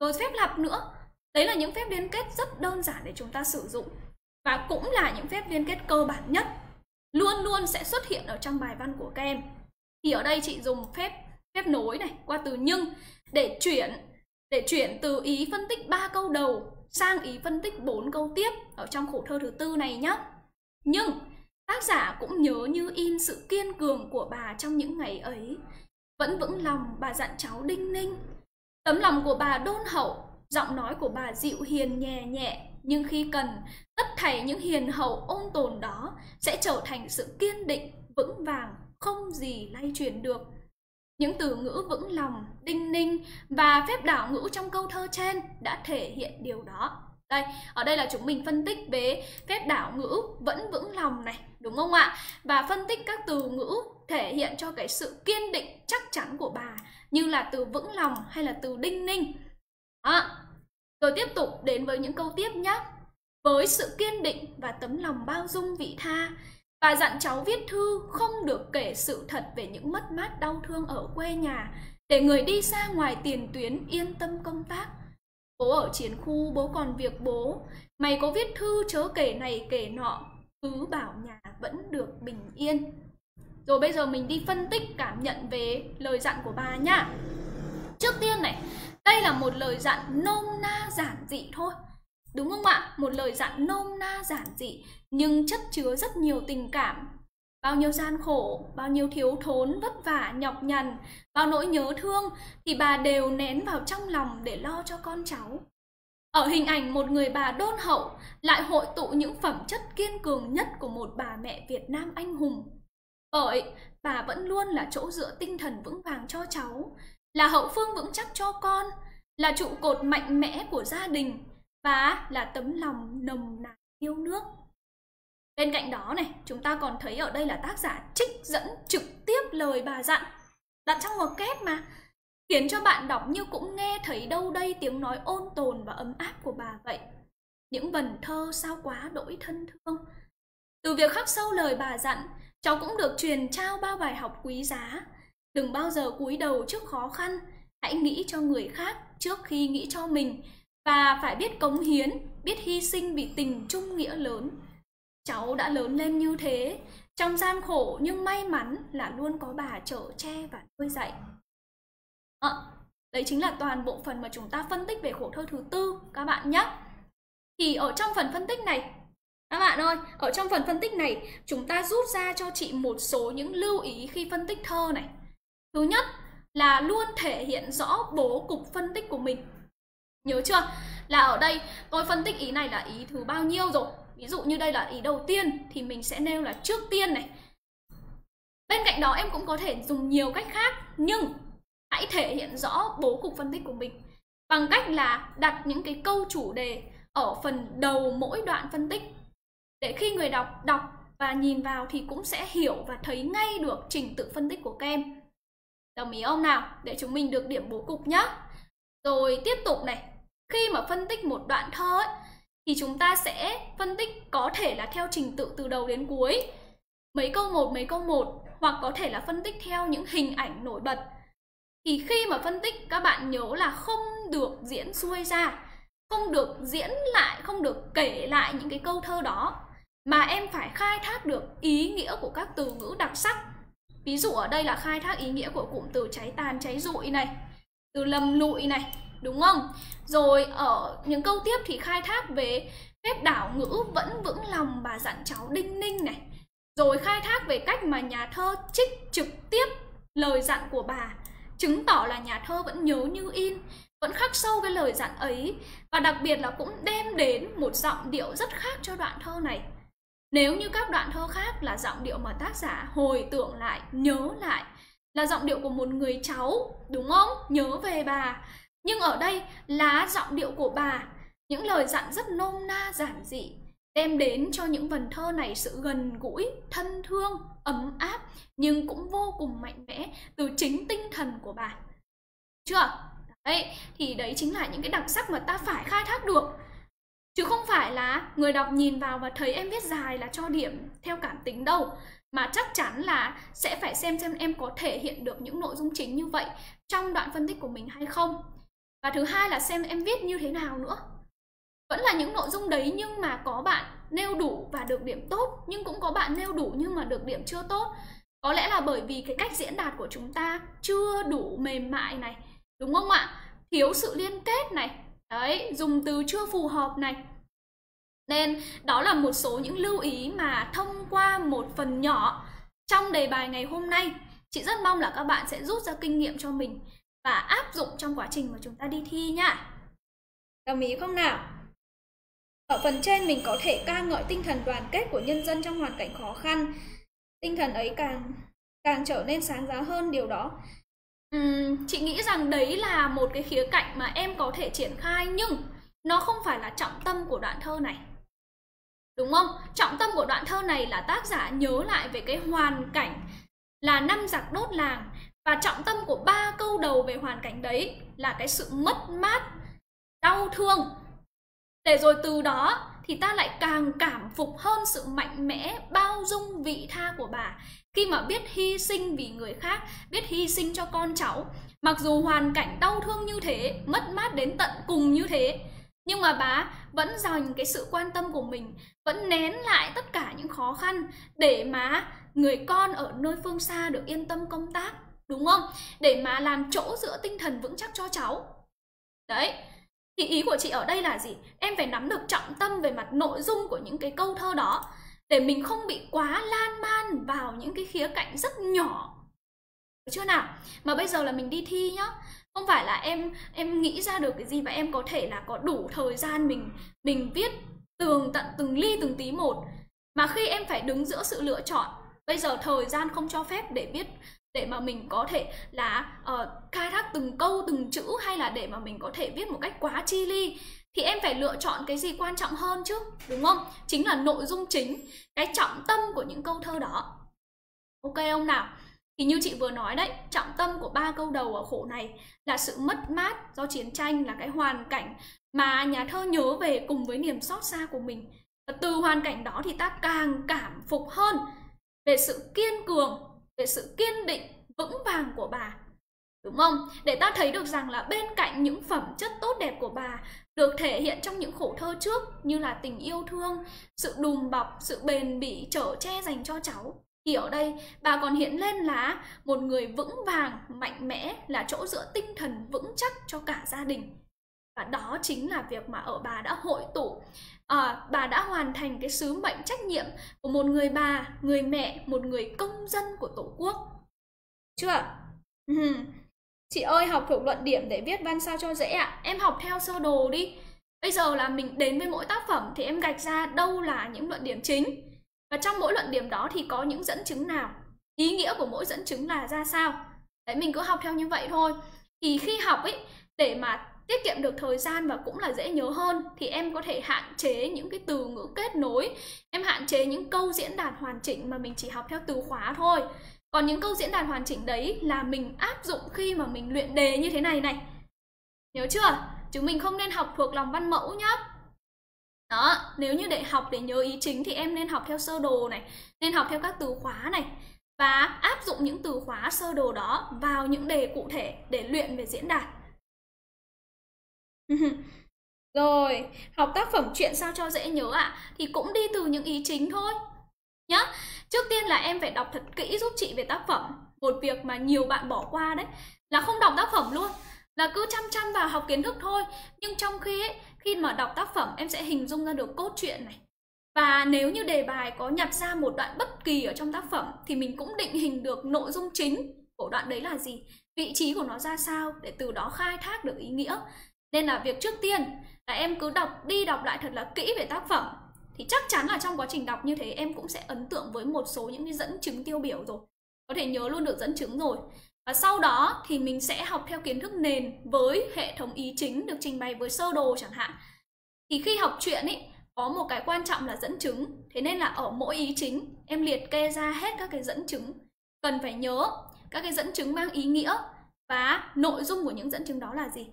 Rồi phép lặp nữa. Đấy là những phép liên kết rất đơn giản để chúng ta sử dụng. Và cũng là những phép liên kết cơ bản nhất, luôn luôn sẽ xuất hiện ở trong bài văn của các em. Thì ở đây chị dùng phép nối này qua từ nhưng để chuyển từ ý phân tích 3 câu đầu sang ý phân tích 4 câu tiếp ở trong khổ thơ thứ tư này nhé. Nhưng tác giả cũng nhớ như in sự kiên cường của bà trong những ngày ấy. Vẫn vững lòng bà dặn cháu đinh ninh. Tấm lòng của bà đôn hậu, giọng nói của bà dịu hiền nhẹ nhẹ. Nhưng khi cần, tất thảy những hiền hậu ôn tồn đó sẽ trở thành sự kiên định, vững vàng, không gì lay chuyển được. Những từ ngữ vững lòng, đinh ninh và phép đảo ngữ trong câu thơ trên đã thể hiện điều đó. Đây, ở đây là chúng mình phân tích về phép đảo ngữ vẫn vững lòng này, đúng không ạ? Và phân tích các từ ngữ thể hiện cho cái sự kiên định chắc chắn của bà, như là từ vững lòng hay là từ đinh ninh. Đó. Rồi tiếp tục đến với những câu tiếp nhé. Với sự kiên định và tấm lòng bao dung vị tha, bà dặn cháu viết thư không được kể sự thật về những mất mát đau thương ở quê nhà, để người đi xa ngoài tiền tuyến yên tâm công tác. Bố ở chiến khu, bố còn việc bố, mày có viết thư chớ kể này kể nọ, cứ bảo nhà vẫn được bình yên. Rồi bây giờ mình đi phân tích cảm nhận về lời dặn của bà nhá. Trước tiên này, Đây là một lời dặn nôm na giản dị thôi, đúng không ạ? Một lời dặn nôm na giản dị nhưng chất chứa rất nhiều tình cảm. Bao nhiêu gian khổ, bao nhiêu thiếu thốn, vất vả, nhọc nhằn, bao nỗi nhớ thương thì bà đều nén vào trong lòng để lo cho con cháu. Ở hình ảnh một người bà đôn hậu lại hội tụ những phẩm chất kiên cường nhất của một bà mẹ Việt Nam anh hùng. Bởi bà vẫn luôn là chỗ dựa tinh thần vững vàng cho cháu, là hậu phương vững chắc cho con, là trụ cột mạnh mẽ của gia đình và là tấm lòng nồng nàn yêu nước. Bên cạnh đó này, chúng ta còn thấy ở đây là tác giả trích dẫn trực tiếp lời bà dặn, đặt trong ngoặc kép mà, khiến cho bạn đọc như cũng nghe thấy đâu đây tiếng nói ôn tồn và ấm áp của bà vậy. Những vần thơ sao quá đỗi thân thương. Từ việc khắc sâu lời bà dặn, cháu cũng được truyền trao bao bài học quý giá. Đừng bao giờ cúi đầu trước khó khăn, hãy nghĩ cho người khác trước khi nghĩ cho mình, và phải biết cống hiến, biết hy sinh vì tình chung nghĩa lớn. Cháu đã lớn lên như thế, trong gian khổ nhưng may mắn là luôn có bà chở che và nuôi dạy. Đấy chính là toàn bộ phần mà chúng ta phân tích về khổ thơ thứ tư các bạn nhé. Thì ở trong phần phân tích này, các bạn ơi, ở trong phần phân tích này chúng ta rút ra cho chị một số những lưu ý khi phân tích thơ này. Thứ nhất là luôn thể hiện rõ bố cục phân tích của mình. Nhớ chưa? Là ở đây tôi phân tích ý này là ý thứ bao nhiêu rồi? Ví dụ như đây là ý đầu tiên thì mình sẽ nêu là trước tiên này. Bên cạnh đó em cũng có thể dùng nhiều cách khác, nhưng hãy thể hiện rõ bố cục phân tích của mình bằng cách là đặt những cái câu chủ đề ở phần đầu mỗi đoạn phân tích, để khi người đọc đọc và nhìn vào thì cũng sẽ hiểu và thấy ngay được trình tự phân tích của các em. Đồng ý không nào? Để chúng mình được điểm bố cục nhé. Rồi tiếp tục này, khi mà phân tích một đoạn thơ ấy, thì chúng ta sẽ phân tích có thể là theo trình tự từ đầu đến cuối, mấy câu một, hoặc có thể là phân tích theo những hình ảnh nổi bật. Thì khi mà phân tích, các bạn nhớ là không được diễn xuôi ra, không được diễn lại, không được kể lại những cái câu thơ đó, mà em phải khai thác được ý nghĩa của các từ ngữ đặc sắc. Ví dụ ở đây là khai thác ý nghĩa của cụm từ cháy tàn, cháy rụi này, từ lầm lụi này, đúng không? Rồi ở những câu tiếp thì khai thác về phép đảo ngữ vẫn vững lòng bà dặn cháu đinh ninh này, rồi khai thác về cách mà nhà thơ trích trực tiếp lời dặn của bà, chứng tỏ là nhà thơ vẫn nhớ như in, vẫn khắc sâu cái lời dặn ấy, và đặc biệt là cũng đem đến một giọng điệu rất khác cho đoạn thơ này. Nếu như các đoạn thơ khác là giọng điệu mà tác giả hồi tưởng lại, nhớ lại, là giọng điệu của một người cháu, đúng không? Nhớ về bà. Nhưng ở đây là giọng điệu của bà, những lời dặn rất nôm na giản dị, đem đến cho những vần thơ này sự gần gũi, thân thương, ấm áp, nhưng cũng vô cùng mạnh mẽ từ chính tinh thần của bà. Chưa? Đấy, thì đấy chính là những cái đặc sắc mà ta phải khai thác được. Chứ không phải là người đọc nhìn vào và thấy em viết dài là cho điểm theo cảm tính đâu, mà chắc chắn là sẽ phải xem em có thể hiện được những nội dung chính như vậy trong đoạn phân tích của mình hay không. Và thứ hai là xem em viết như thế nào nữa. Vẫn là những nội dung đấy nhưng mà có bạn nêu đủ và được điểm tốt, nhưng cũng có bạn nêu đủ nhưng mà được điểm chưa tốt. Có lẽ là bởi vì cái cách diễn đạt của chúng ta chưa đủ mềm mại này, đúng không ạ? Thiếu sự liên kết này, đấy, dùng từ chưa phù hợp này. Nên đó là một số những lưu ý mà thông qua một phần nhỏ trong đề bài ngày hôm nay, chị rất mong là các bạn sẽ rút ra kinh nghiệm cho mình và áp dụng trong quá trình mà chúng ta đi thi nhá. Đồng ý không nào? Ở phần trên mình có thể ca ngợi tinh thần đoàn kết của nhân dân trong hoàn cảnh khó khăn. Tinh thần ấy càng trở nên sáng giá hơn điều đó. Chị nghĩ rằng đấy là một cái khía cạnh mà em có thể triển khai, nhưng nó không phải là trọng tâm của đoạn thơ này, đúng không? Trọng tâm của đoạn thơ này là tác giả nhớ lại về cái hoàn cảnh là năm giặc đốt làng, và trọng tâm của ba câu đầu về hoàn cảnh đấy là cái sự mất mát, đau thương. Để rồi từ đó thì ta lại càng cảm phục hơn sự mạnh mẽ, bao dung, vị tha của bà, khi mà biết hy sinh vì người khác, biết hy sinh cho con cháu. Mặc dù hoàn cảnh đau thương như thế, mất mát đến tận cùng như thế, nhưng mà bà vẫn dành cái sự quan tâm của mình, vẫn nén lại tất cả những khó khăn để mà người con ở nơi phương xa được yên tâm công tác, đúng không? Để mà làm chỗ dựa tinh thần vững chắc cho cháu. Đấy, thì ý của chị ở đây là gì? Em phải nắm được trọng tâm về mặt nội dung của những cái câu thơ đó để mình không bị quá lan man vào những cái khía cạnh rất nhỏ. Được chưa nào? Mà bây giờ là mình đi thi nhá. Không phải là em nghĩ ra được cái gì và em có thể là có đủ thời gian mình viết tường tận từng ly từng tí một. Mà khi em phải đứng giữa sự lựa chọn, bây giờ thời gian không cho phép để viết, để mà mình có thể là khai thác từng câu từng chữ, hay là để mà mình có thể viết một cách quá chi ly, thì em phải lựa chọn cái gì quan trọng hơn chứ, đúng không? Chính là nội dung chính, cái trọng tâm của những câu thơ đó. Ok không nào? Thì như chị vừa nói đấy, trọng tâm của ba câu đầu ở khổ này là sự mất mát do chiến tranh, là cái hoàn cảnh mà nhà thơ nhớ về cùng với niềm xót xa của mình. Và từ hoàn cảnh đó thì ta càng cảm phục hơn về sự kiên cường, về sự kiên định, vững vàng của bà. Đúng không? Để ta thấy được rằng là bên cạnh những phẩm chất tốt đẹp của bà được thể hiện trong những khổ thơ trước, như là tình yêu thương, sự đùm bọc, sự bền bỉ, chở che dành cho cháu, thì ở đây bà còn hiện lên là một người vững vàng, mạnh mẽ, là chỗ dựa tinh thần vững chắc cho cả gia đình. Và đó chính là việc mà ở bà đã hội tụ, bà đã hoàn thành cái sứ mệnh trách nhiệm của một người bà, người mẹ, một người công dân của Tổ quốc. Chưa? Chị ơi, học thuộc luận điểm để viết văn sao cho dễ ạ? Em học theo sơ đồ đi. Bây giờ là mình đến với mỗi tác phẩm thì em gạch ra đâu là những luận điểm chính. Và trong mỗi luận điểm đó thì có những dẫn chứng nào, ý nghĩa của mỗi dẫn chứng là ra sao. Đấy, mình cứ học theo như vậy thôi. Thì khi học ấy, để mà tiết kiệm được thời gian và cũng là dễ nhớ hơn, thì em có thể hạn chế những cái từ ngữ kết nối, em hạn chế những câu diễn đạt hoàn chỉnh mà mình chỉ học theo từ khóa thôi. Còn những câu diễn đạt hoàn chỉnh đấy là mình áp dụng khi mà mình luyện đề như thế này này. Nhớ chưa? Chúng mình không nên học thuộc lòng văn mẫu nhá. Đó, nếu như để học để nhớ ý chính thì em nên học theo sơ đồ này, nên học theo các từ khóa này, và áp dụng những từ khóa sơ đồ đó vào những đề cụ thể để luyện về diễn đạt. Rồi, học tác phẩm truyện sao cho dễ nhớ ạ? Thì cũng đi từ những ý chính thôi nhá. Trước tiên là em phải đọc thật kỹ giúp chị về tác phẩm. Một việc mà nhiều bạn bỏ qua đấy là không đọc tác phẩm luôn, là cứ chăm chăm vào học kiến thức thôi. Nhưng trong khi ấy, khi mà đọc tác phẩm em sẽ hình dung ra được cốt truyện này. Và nếu như đề bài có nhặt ra một đoạn bất kỳ ở trong tác phẩm thì mình cũng định hình được nội dung chính của đoạn đấy là gì, vị trí của nó ra sao, để từ đó khai thác được ý nghĩa. Nên là việc trước tiên là em cứ đọc đi đọc lại thật là kỹ về tác phẩm. Thì chắc chắn là trong quá trình đọc như thế em cũng sẽ ấn tượng với một số những cái dẫn chứng tiêu biểu rồi, có thể nhớ luôn được dẫn chứng rồi. Và sau đó thì mình sẽ học theo kiến thức nền với hệ thống ý chính được trình bày với sơ đồ chẳng hạn. Thì khi học truyện ý, có một cái quan trọng là dẫn chứng. Thế nên là ở mỗi ý chính em liệt kê ra hết các cái dẫn chứng cần phải nhớ, các cái dẫn chứng mang ý nghĩa và nội dung của những dẫn chứng đó là gì.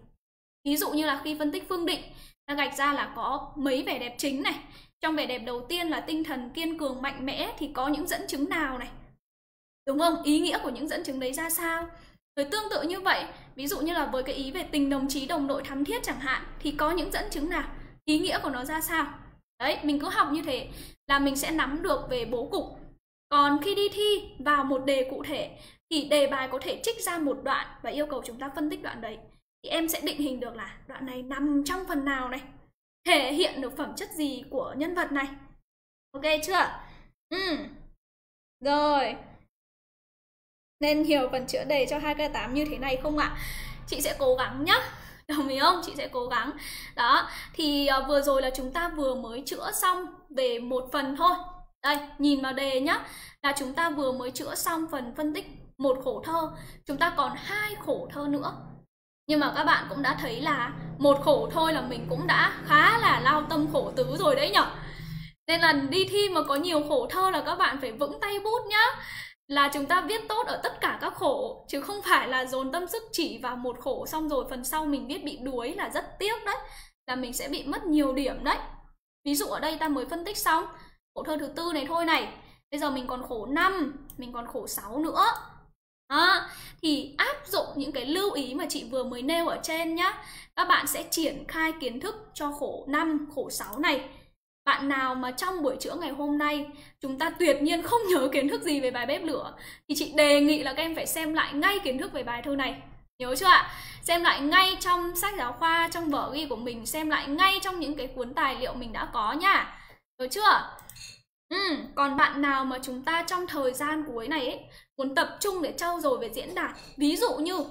Ví dụ như là khi phân tích phương định, ta gạch ra là có mấy vẻ đẹp chính này. Trong vẻ đẹp đầu tiên là tinh thần kiên cường mạnh mẽ thì có những dẫn chứng nào này, đúng không? Ý nghĩa của những dẫn chứng đấy ra sao? Rồi tương tự như vậy, ví dụ như là với cái ý về tình đồng chí đồng đội thắm thiết chẳng hạn, thì có những dẫn chứng nào, ý nghĩa của nó ra sao? Đấy, mình cứ học như thế là mình sẽ nắm được về bố cục. Còn khi đi thi vào một đề cụ thể thì đề bài có thể trích ra một đoạn và yêu cầu chúng ta phân tích đoạn đấy. Thì em sẽ định hình được là đoạn này nằm trong phần nào này, thể hiện được phẩm chất gì của nhân vật này. Ok chưa? Rồi, nên hiểu phần chữa đề cho 2K8 như thế này không ạ? Chị sẽ cố gắng nhá, đồng ý không? Chị sẽ cố gắng. Đó, thì vừa rồi là chúng ta vừa mới chữa xong về một phần thôi. Đây, nhìn vào đề nhá, là chúng ta vừa mới chữa xong phần phân tích một khổ thơ. Chúng ta còn hai khổ thơ nữa. Nhưng mà các bạn cũng đã thấy là một khổ thôi là mình cũng đã khá là lao tâm khổ tứ rồi đấy nhở. Nên là đi thi mà có nhiều khổ thơ là các bạn phải vững tay bút nhá, là chúng ta viết tốt ở tất cả các khổ, chứ không phải là dồn tâm sức chỉ vào một khổ xong rồi phần sau mình viết bị đuối là rất tiếc đấy, là mình sẽ bị mất nhiều điểm đấy. Ví dụ ở đây ta mới phân tích xong khổ thơ thứ tư này thôi này, bây giờ mình còn khổ 5, mình còn khổ 6 nữa. À, thì áp dụng những cái lưu ý mà chị vừa mới nêu ở trên nhá, các bạn sẽ triển khai kiến thức cho khổ 5, khổ 6 này. Bạn nào mà trong buổi chữa ngày hôm nay chúng ta tuyệt nhiên không nhớ kiến thức gì về bài Bếp Lửa thì chị đề nghị là các em phải xem lại ngay kiến thức về bài thơ này. Nhớ chưa ạ? Xem lại ngay trong sách giáo khoa, trong vở ghi của mình, xem lại ngay trong những cái cuốn tài liệu mình đã có nha. Được chưa? Còn bạn nào mà chúng ta trong thời gian cuối này ấy, muốn tập trung để trau dồi về diễn đạt, ví dụ như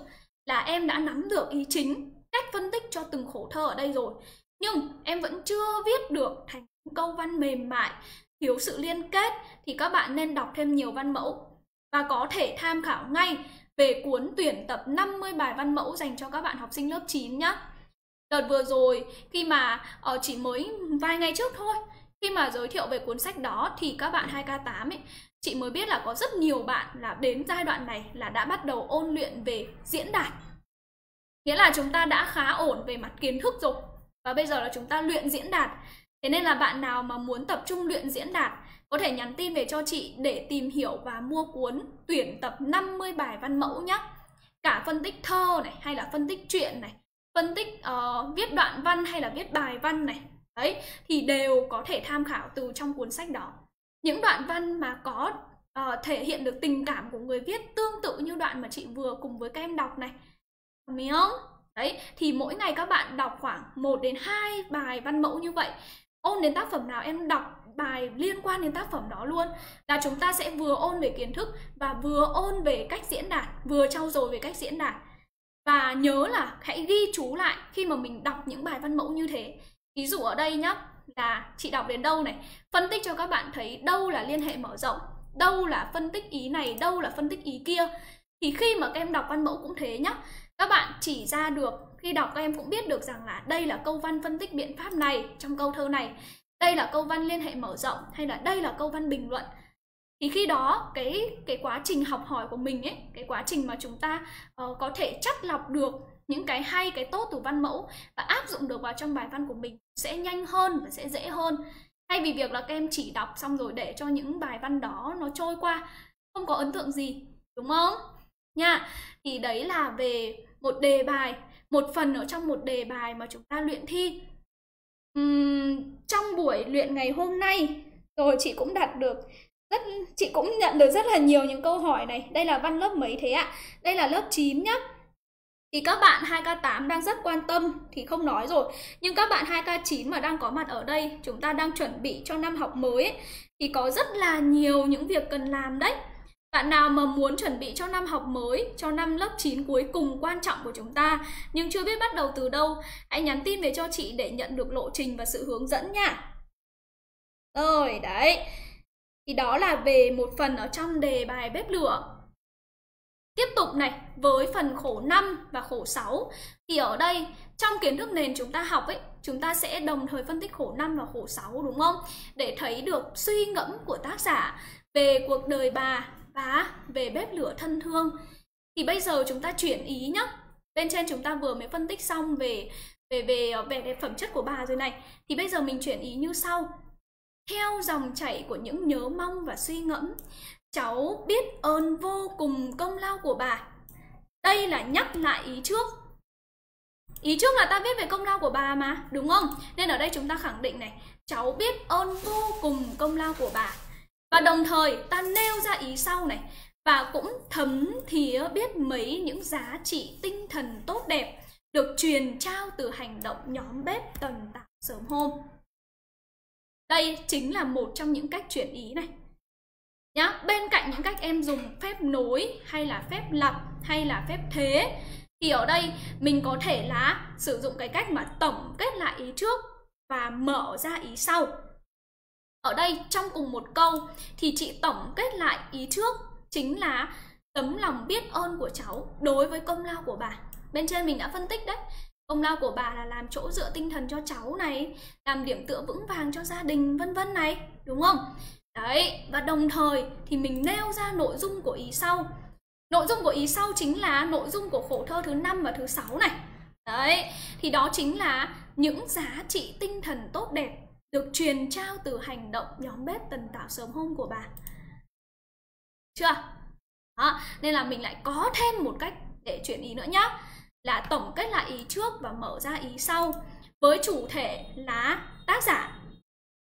là em đã nắm được ý chính, cách phân tích cho từng khổ thơ ở đây rồi, nhưng em vẫn chưa viết được thành câu văn mềm mại, thiếu sự liên kết, thì các bạn nên đọc thêm nhiều văn mẫu và có thể tham khảo ngay về cuốn tuyển tập 50 bài văn mẫu dành cho các bạn học sinh lớp 9 nhá. Đợt vừa rồi khi mà chỉ mới vài ngày trước thôi, khi mà giới thiệu về cuốn sách đó thì các bạn 2K8 ấy, chị mới biết là có rất nhiều bạn là đến giai đoạn này là đã bắt đầu ôn luyện về diễn đạt. Nghĩa là chúng ta đã khá ổn về mặt kiến thức rồi, và bây giờ là chúng ta luyện diễn đạt. Thế nên là bạn nào mà muốn tập trung luyện diễn đạt có thể nhắn tin về cho chị để tìm hiểu và mua cuốn tuyển tập 50 bài văn mẫu nhé. Cả phân tích thơ này, hay là phân tích truyện này, phân tích viết đoạn văn hay là viết bài văn này. Đấy, thì đều có thể tham khảo từ trong cuốn sách đó. Những đoạn văn mà có thể hiện được tình cảm của người viết tương tự như đoạn mà chị vừa cùng với các em đọc này. Đúng không? Đấy, thì mỗi ngày các bạn đọc khoảng 1 đến 2 bài văn mẫu như vậy. Ôn đến tác phẩm nào em đọc bài liên quan đến tác phẩm đó luôn, là chúng ta sẽ vừa ôn về kiến thức và vừa ôn về cách diễn đạt, vừa trau dồi về cách diễn đạt. Và nhớ là hãy ghi chú lại khi mà mình đọc những bài văn mẫu như thế. Ví dụ ở đây nhá, là chị đọc đến đâu này, phân tích cho các bạn thấy đâu là liên hệ mở rộng, đâu là phân tích ý này, đâu là phân tích ý kia. Thì khi mà các em đọc văn mẫu cũng thế nhá, các bạn chỉ ra được, khi đọc các em cũng biết được rằng là đây là câu văn phân tích biện pháp này trong câu thơ này, đây là câu văn liên hệ mở rộng, hay là đây là câu văn bình luận. Thì khi đó cái quá trình học hỏi của mình ấy, cái quá trình mà chúng ta có thể chắt lọc được những cái hay, cái tốt từ văn mẫu và áp dụng được vào trong bài văn của mình sẽ nhanh hơn và sẽ dễ hơn, thay vì việc là các em chỉ đọc xong rồi để cho những bài văn đó nó trôi qua, không có ấn tượng gì, đúng không? Nha, thì đấy là về một đề bài, một phần ở trong một đề bài mà chúng ta luyện thi. Trong buổi luyện ngày hôm nay rồi chị cũng nhận được rất là nhiều những câu hỏi này. Đây là văn lớp mấy thế ạ? Đây là lớp 9 nhá. Thì các bạn 2K8 đang rất quan tâm thì không nói rồi. Nhưng các bạn 2K9 mà đang có mặt ở đây, chúng ta đang chuẩn bị cho năm học mới ấy, thì có rất là nhiều những việc cần làm đấy. Bạn nào mà muốn chuẩn bị cho năm học mới, cho năm lớp 9 cuối cùng quan trọng của chúng ta, nhưng chưa biết bắt đầu từ đâu, hãy nhắn tin về cho chị để nhận được lộ trình và sự hướng dẫn nha. Rồi, đấy. Thì đó là về một phần ở trong đề bài bếp lửa. Tiếp tục này, với phần khổ 5 và khổ 6 thì ở đây trong kiến thức nền chúng ta học ấy, chúng ta sẽ đồng thời phân tích khổ 5 và khổ 6, đúng không? Để thấy được suy ngẫm của tác giả về cuộc đời bà và về bếp lửa thân thương. Thì bây giờ chúng ta chuyển ý nhá. Bên trên chúng ta vừa mới phân tích xong về cái phẩm chất của bà rồi này. Thì bây giờ mình chuyển ý như sau. Theo dòng chảy của những nhớ mong và suy ngẫm, cháu biết ơn vô cùng công lao của bà. Đây là nhắc lại ý trước. Ý trước là ta viết về công lao của bà mà, đúng không? Nên ở đây chúng ta khẳng định này, cháu biết ơn vô cùng công lao của bà. Và đồng thời ta nêu ra ý sau này, và cũng thấm thía biết mấy những giá trị tinh thần tốt đẹp được truyền trao từ hành động nhóm bếp tần tảo sớm hôm. Đây chính là một trong những cách chuyển ý này. Nhá, bên cạnh những cách em dùng phép nối hay là phép lặp hay là phép thế, thì ở đây mình có thể là sử dụng cái cách mà tổng kết lại ý trước và mở ra ý sau. Ở đây trong cùng một câu thì chị tổng kết lại ý trước chính là tấm lòng biết ơn của cháu đối với công lao của bà. Bên trên mình đã phân tích đấy. Công lao của bà là làm chỗ dựa tinh thần cho cháu này, làm điểm tựa vững vàng cho gia đình vân vân này, đúng không? Đấy, và đồng thời thì mình nêu ra nội dung của ý sau. Nội dung của ý sau chính là nội dung của khổ thơ thứ 5 và thứ 6 này. Đấy, thì đó chính là những giá trị tinh thần tốt đẹp được truyền trao từ hành động nhóm bếp tần tảo sớm hôm của bà. Chưa? Đó, nên là mình lại có thêm một cách để chuyển ý nữa nhá. Là tổng kết lại ý trước và mở ra ý sau. Với chủ thể là tác giả,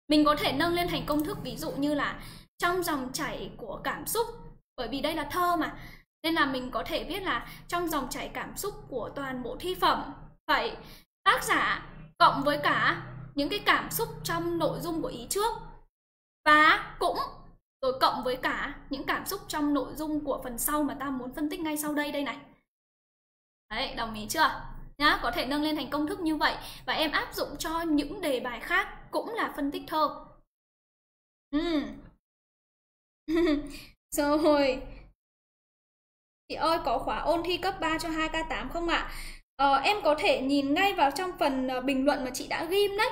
mình có thể nâng lên thành công thức, ví dụ như là trong dòng chảy của cảm xúc. Bởi vì đây là thơ mà, Nên là mình có thể biết là trong dòng chảy cảm xúc của toàn bộ thi phẩm, vậy tác giả cộng với cả những cái cảm xúc trong nội dung của ý trước, và cũng rồi cộng với cả những cảm xúc trong nội dung của phần sau mà ta muốn phân tích ngay sau đây đây này. Đấy, đồng ý chưa? Nhá, có thể nâng lên thành công thức như vậy. Và em áp dụng cho những đề bài khác cũng là phân tích thơ. Rồi. Chị ơi, có khóa ôn thi cấp 3 cho 2K8 không ạ? Em có thể nhìn ngay vào trong phần bình luận mà chị đã ghim đấy.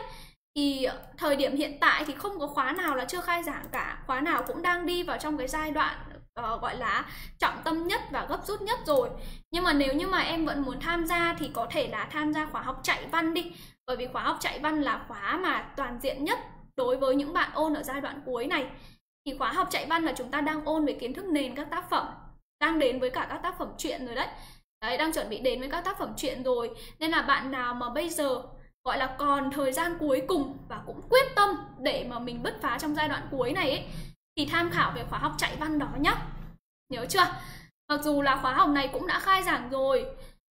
Thì thời điểm hiện tại thì không có khóa nào là chưa khai giảng cả. Khóa nào cũng đang đi vào trong cái giai đoạn gọi là trọng tâm nhất và gấp rút nhất rồi. Nhưng mà nếu như mà em vẫn muốn tham gia thì có thể là tham gia khóa học chạy văn đi. Bởi vì khóa học chạy văn là khóa mà toàn diện nhất đối với những bạn ôn ở giai đoạn cuối này. Thì khóa học chạy văn là chúng ta đang ôn về kiến thức nền các tác phẩm, đang đến với cả các tác phẩm truyện rồi đấy. Đấy, đang chuẩn bị đến với các tác phẩm truyện rồi. Nên là bạn nào mà bây giờ gọi là còn thời gian cuối cùng và cũng quyết tâm để mà mình bứt phá trong giai đoạn cuối này ấy, thì tham khảo về khóa học chạy văn đó nhá. Nhớ chưa? Mặc dù là khóa học này cũng đã khai giảng rồi,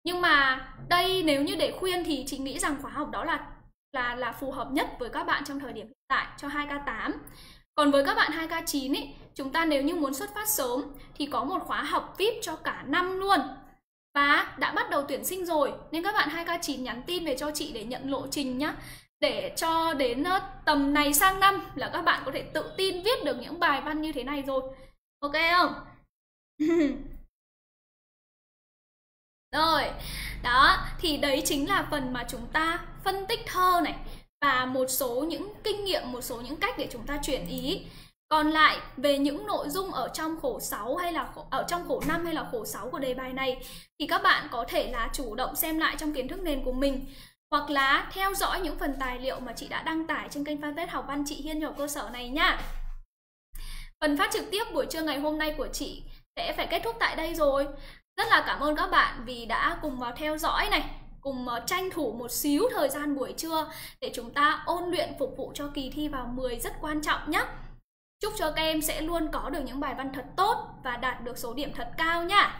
nhưng mà đây nếu như để khuyên thì chị nghĩ rằng khóa học đó là phù hợp nhất với các bạn trong thời điểm hiện tại cho 2K8. Còn với các bạn 2K9 ấy, chúng ta nếu như muốn xuất phát sớm thì có một khóa học VIP cho cả năm luôn. Và đã bắt đầu tuyển sinh rồi, nên các bạn 2K9 nhắn tin về cho chị để nhận lộ trình nhá. Để cho đến tầm này sang năm là các bạn có thể tự tin viết được những bài văn như thế này rồi. Ok không? Rồi, đó, thì đấy chính là phần mà chúng ta phân tích thơ này. Và một số những kinh nghiệm, một số những cách để chúng ta chuyển ý. Còn lại về những nội dung ở trong khổ 6 hay là ở trong khổ 5 hay là khổ 6 của đề bài này thì các bạn có thể là chủ động xem lại trong kiến thức nền của mình, hoặc là theo dõi những phần tài liệu mà chị đã đăng tải trên kênh fanpage Học Văn Chị Hiên Học Cơ Sở này nhá. Phần phát trực tiếp buổi trưa ngày hôm nay của chị sẽ phải kết thúc tại đây rồi. Rất là cảm ơn các bạn vì đã cùng vào theo dõi này, cùng tranh thủ một xíu thời gian buổi trưa để chúng ta ôn luyện phục vụ cho kỳ thi vào 10 rất quan trọng nhé. Chúc cho các em sẽ luôn có được những bài văn thật tốt và đạt được số điểm thật cao nha.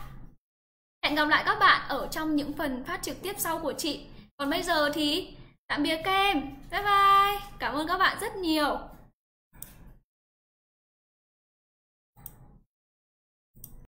Hẹn gặp lại các bạn ở trong những phần phát trực tiếp sau của chị. Còn bây giờ thì tạm biệt các em. Bye bye. Cảm ơn các bạn rất nhiều.